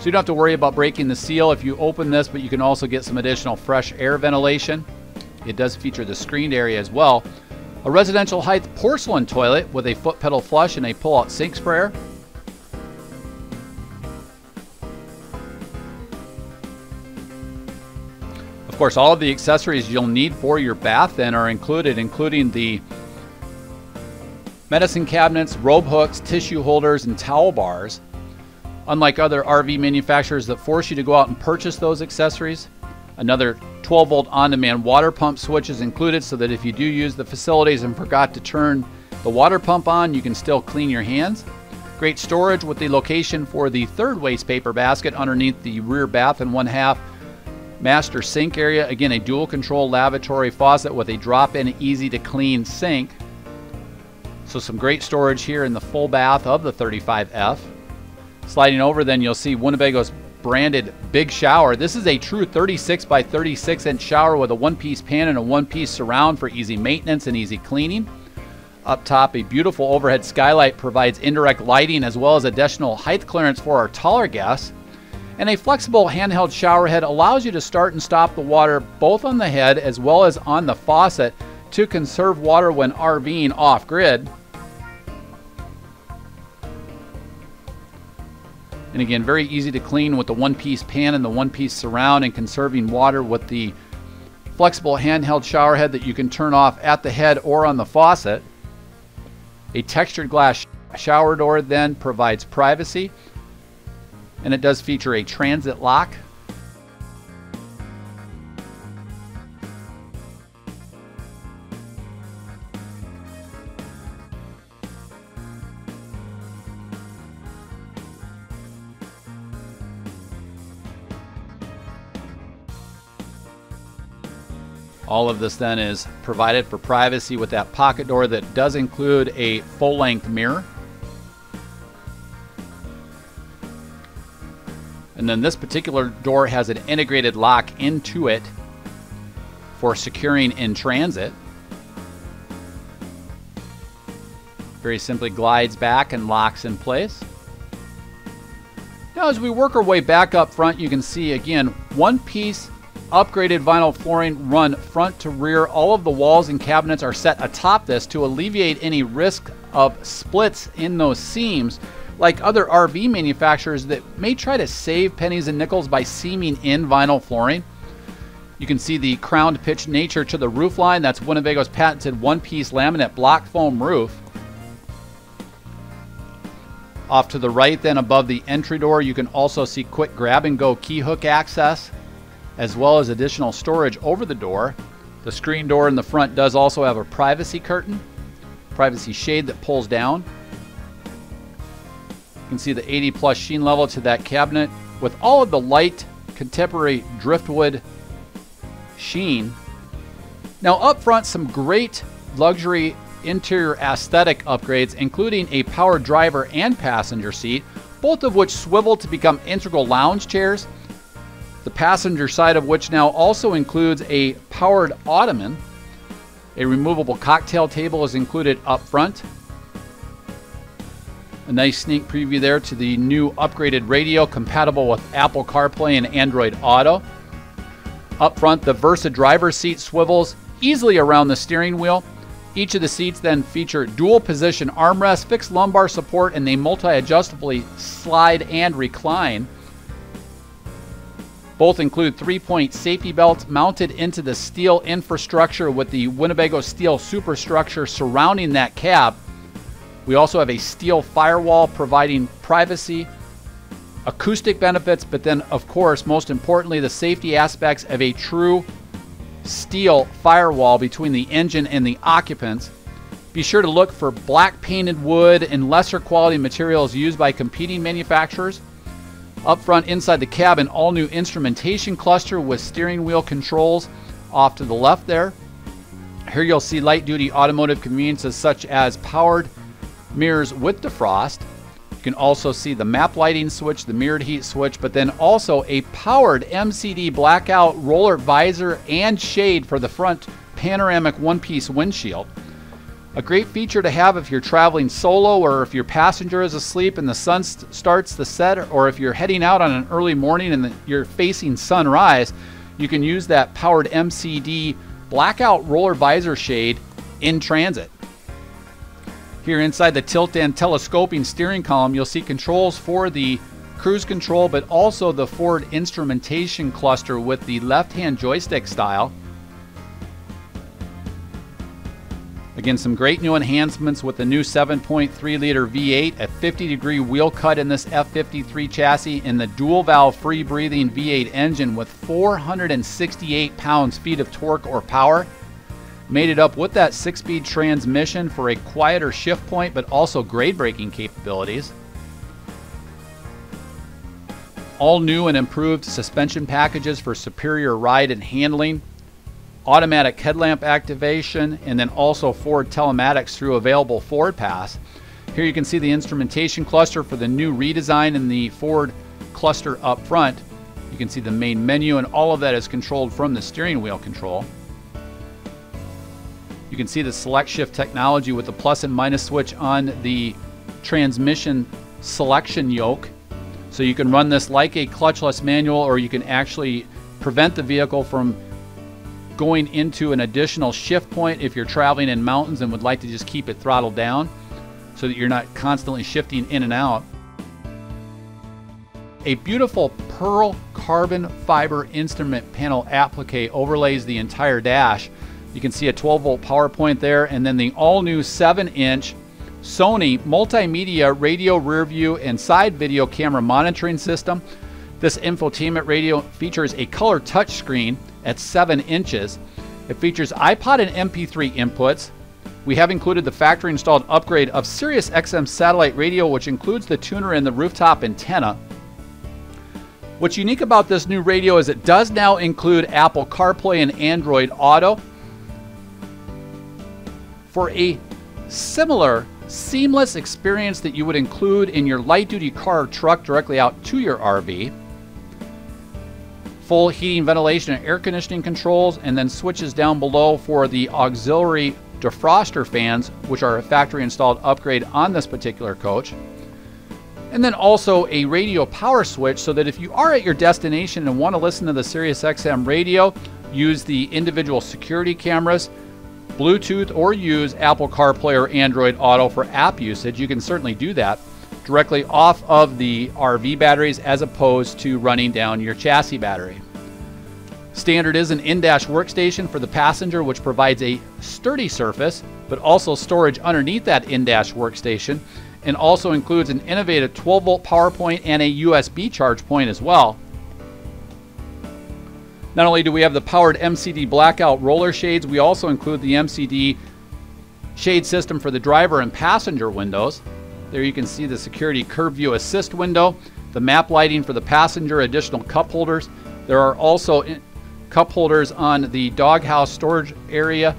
so you don't have to worry about breaking the seal if you open this, but you can also get some additional fresh air ventilation. It does feature the screened area as well. A residential height porcelain toilet with a foot pedal flush and a pull-out sink sprayer. Of course, all of the accessories you'll need for your bath then are included, including the medicine cabinets, robe hooks, tissue holders, and towel bars. Unlike other RV manufacturers that force you to go out and purchase those accessories, another 12-volt on-demand water pump switch is included, so that if you do use the facilities and forgot to turn the water pump on, you can still clean your hands. Great storage with the location for the third waste paper basket underneath the rear bath and one-half master sink area. Again, a dual-control lavatory faucet with a drop-in, easy-to-clean sink. So some great storage here in the full bath of the 35F. Sliding over, then you'll see Winnebago's branded big shower. This is a true 36 by 36 inch shower with a one-piece pan and a one-piece surround for easy maintenance and easy cleaning. Up top, a beautiful overhead skylight provides indirect lighting as well as additional height clearance for our taller guests. And a flexible handheld shower head allows you to start and stop the water both on the head as well as on the faucet to conserve water when RVing off-grid. And again, very easy to clean with the one-piece pan and the one-piece surround, and conserving water with the flexible handheld shower head that you can turn off at the head or on the faucet. A textured glass shower door then provides privacy, and it does feature a transit lock. All of this then is provided for privacy with that pocket door that does include a full-length mirror. And then this particular door has an integrated lock into it for securing in transit. Very simply glides back and locks in place. Now as we work our way back up front, you can see again, one piece upgraded vinyl flooring run front to rear. All of the walls and cabinets are set atop this to alleviate any risk of splits in those seams. Like other RV manufacturers that may try to save pennies and nickels by seaming in vinyl flooring. You can see the crowned pitch nature to the roof line. That's Winnebago's patented one-piece laminate block foam roof. Off to the right then above the entry door, you can also see quick grab-and-go key hook access, as well as additional storage over the door. The screen door in the front does also have a privacy curtain, privacy shade that pulls down. You can see the 80+ sheen level to that cabinet with all of the light contemporary driftwood sheen. Now up front, some great luxury interior aesthetic upgrades, including a power driver and passenger seat, both of which swivel to become integral lounge chairs, the passenger side of which now also includes a powered ottoman. A removable cocktail table is included up front. A nice sneak preview there to the new upgraded radio compatible with Apple CarPlay and Android Auto. Up front, the Versa driver's seat swivels easily around the steering wheel. Each of the seats then feature dual position armrests, fixed lumbar support, and they multi-adjustably slide and recline. Both include 3-point safety belts mounted into the steel infrastructure with the Winnebago steel superstructure surrounding that cab. We also have a steel firewall providing privacy, acoustic benefits, but then of course, most importantly, the safety aspects of a true steel firewall between the engine and the occupants. Be sure to look for black painted wood and lesser quality materials used by competing manufacturers. Up front inside the cabin, all new instrumentation cluster with steering wheel controls off to the left there. Here you'll see light duty automotive conveniences such as powered mirrors with defrost. You can also see the map lighting switch, the mirrored heat switch, but then also a powered MCD blackout roller visor and shade for the front panoramic one-piece windshield. A great feature to have if you're traveling solo, or if your passenger is asleep and the sun starts to set, or if you're heading out on an early morning and you're facing sunrise, you can use that powered MCD blackout roller visor shade in transit. Here inside the tilt and telescoping steering column, you'll see controls for the cruise control, but also the Ford instrumentation cluster with the left-hand joystick style. Again, some great new enhancements with the new 7.3-liter V8, a 50-degree wheel cut in this F53 chassis, and the dual-valve free-breathing V8 engine with 468 pounds-feet of torque or power. Mated up with that 6-speed transmission for a quieter shift point, but also grade-breaking capabilities. All new and improved suspension packages for superior ride and handling, automatic headlamp activation, and then also Ford telematics through available Ford Pass. Here you can see the instrumentation cluster for the new redesign and the Ford cluster up front. You can see the main menu, and all of that is controlled from the steering wheel control. You can see the select shift technology with the plus and minus switch on the transmission selection yoke. So you can run this like a clutchless manual, or you can actually prevent the vehicle from going into an additional shift point if you're traveling in mountains and would like to just keep it throttled down so that you're not constantly shifting in and out. A beautiful pearl carbon fiber instrument panel applique overlays the entire dash. You can see a 12-volt power point there, and then the all-new 7-inch Sony multimedia radio rear view and side video camera monitoring system. This infotainment radio features a color touchscreen at 7 inches. It features iPod and MP3 inputs. We have included the factory installed upgrade of Sirius XM satellite radio, which includes the tuner and the rooftop antenna. What's unique about this new radio is it does now include Apple CarPlay and Android Auto for a similar seamless experience that you would include in your light-duty car or truck directly out to your RV. Full heating, ventilation, and air conditioning controls, and then switches down below for the auxiliary defroster fans, which are a factory-installed upgrade on this particular coach. And then also a radio power switch so that if you are at your destination and want to listen to the Sirius XM radio, use the individual security cameras, Bluetooth, or use Apple CarPlay or Android Auto for app usage. You can certainly do that directly off of the RV batteries as opposed to running down your chassis battery. Standard is an in-dash workstation for the passenger, which provides a sturdy surface, but also storage underneath that in-dash workstation, and also includes an innovative 12-volt power point and a USB charge point as well. Not only do we have the powered MCD blackout roller shades, we also include the MCD shade system for the driver and passenger windows. There you can see the security curve view assist window, the map lighting for the passenger, additional cup holders. There are also cup holders on the doghouse storage area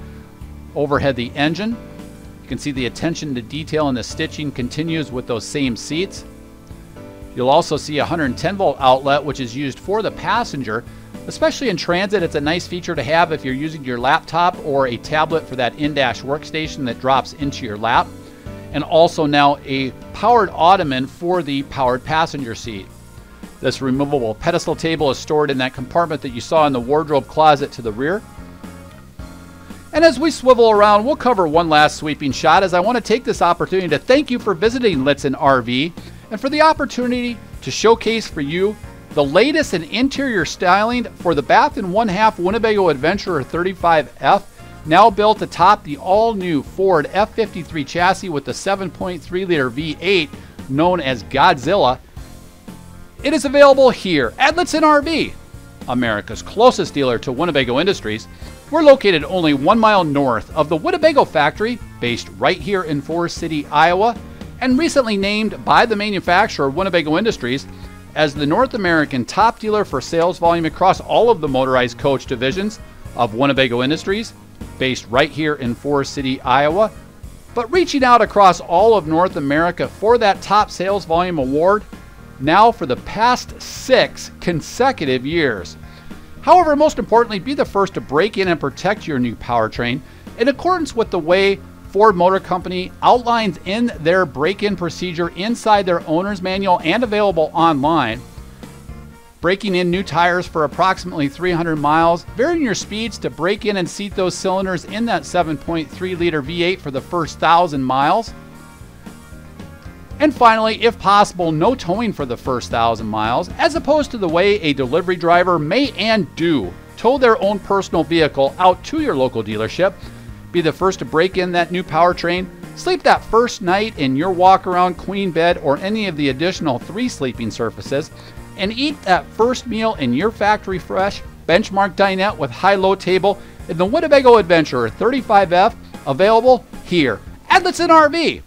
overhead the engine. You can see the attention to detail and the stitching continues with those same seats. You'll also see a 110-volt outlet, which is used for the passenger. Especially in transit, it's a nice feature to have if you're using your laptop or a tablet for that in-dash workstation that drops into your lap. And also now a powered ottoman for the powered passenger seat. This removable pedestal table is stored in that compartment that you saw in the wardrobe closet to the rear. And as we swivel around, we'll cover one last sweeping shot, as I want to take this opportunity to thank you for visiting Lichtsinn RV and for the opportunity to showcase for you the latest in interior styling for the bath and one-half Winnebago Adventurer 35F. Now built atop the all-new Ford F53 chassis with the 7.3-liter V8 known as Godzilla. It is available here at Lichtsinn RV, America's closest dealer to Winnebago Industries. We're located only 1 mile north of the Winnebago factory, based right here in Forest City, Iowa, and recently named by the manufacturer Winnebago Industries as the North American top dealer for sales volume across all of the motorized coach divisions of Winnebago Industries, based right here in Forest City, Iowa, but reaching out across all of North America for that top sales volume award now for the past 6 consecutive years. However, most importantly, be the first to break in and protect your new powertrain in accordance with the way Ford Motor Company outlines in their break-in procedure inside their owner's manual and available online. Breaking in new tires for approximately 300 miles, varying your speeds to break in and seat those cylinders in that 7.3-liter V8 for the first 1,000 miles. And finally, if possible, no towing for the first 1,000 miles, as opposed to the way a delivery driver may and do tow their own personal vehicle out to your local dealership. Be the first to break in that new powertrain. Sleep that first night in your walk-around queen bed or any of the additional 3 sleeping surfaces, and eat that first meal in your factory fresh benchmark dinette with high-low table in the Winnebago Adventurer 35F, available here at Lichtsinn RV.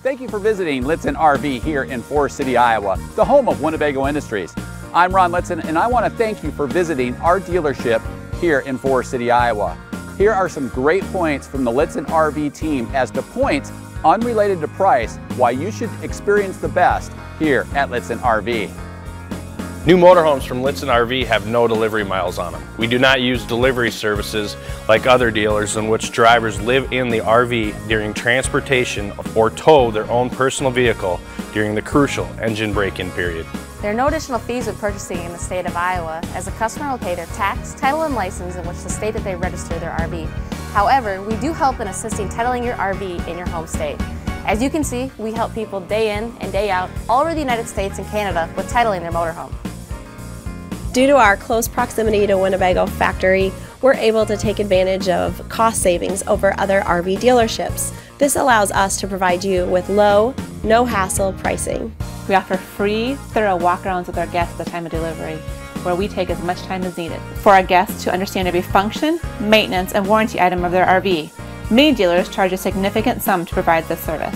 Thank you for visiting Lichtsinn RV here in Forest City, Iowa, the home of Winnebago Industries. I'm Ron Lichtsinn, and I want to thank you for visiting our dealership here in Forest City, Iowa. Here are some great points from the Lichtsinn RV team as to points unrelated to price, why you should experience the best here at Lichtsinn RV. New motorhomes from Lichtsinn RV have no delivery miles on them. We do not use delivery services like other dealers in which drivers live in the RV during transportation or tow their own personal vehicle during the crucial engine break-in period. There are no additional fees with purchasing in the state of Iowa, as a customer will pay their tax, title, and license in which the state that they register their RV. However, we do help in assisting titling your RV in your home state. As you can see, we help people day in and day out all over the United States and Canada with titling their motorhome. Due to our close proximity to Winnebago factory, we're able to take advantage of cost savings over other RV dealerships. This allows us to provide you with low, no-hassle pricing. We offer free, thorough walk-arounds with our guests at the time of delivery, where we take as much time as needed for our guests to understand every function, maintenance, and warranty item of their RV. Many dealers charge a significant sum to provide this service.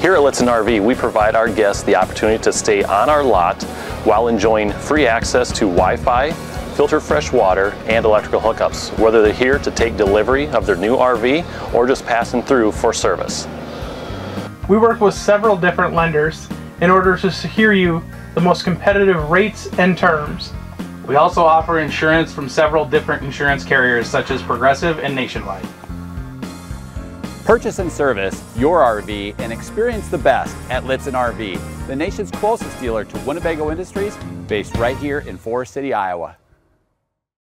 Here at Lichtsinn RV, we provide our guests the opportunity to stay on our lot while enjoying free access to Wi-Fi, filter fresh water, and electrical hookups, whether they're here to take delivery of their new RV or just passing through for service. We work with several different lenders in order to secure you the most competitive rates and terms. We also offer insurance from several different insurance carriers such as Progressive and Nationwide. Purchase and service your RV and experience the best at Lichtsinn RV, the nation's closest dealer to Winnebago Industries, based right here in Forest City, Iowa.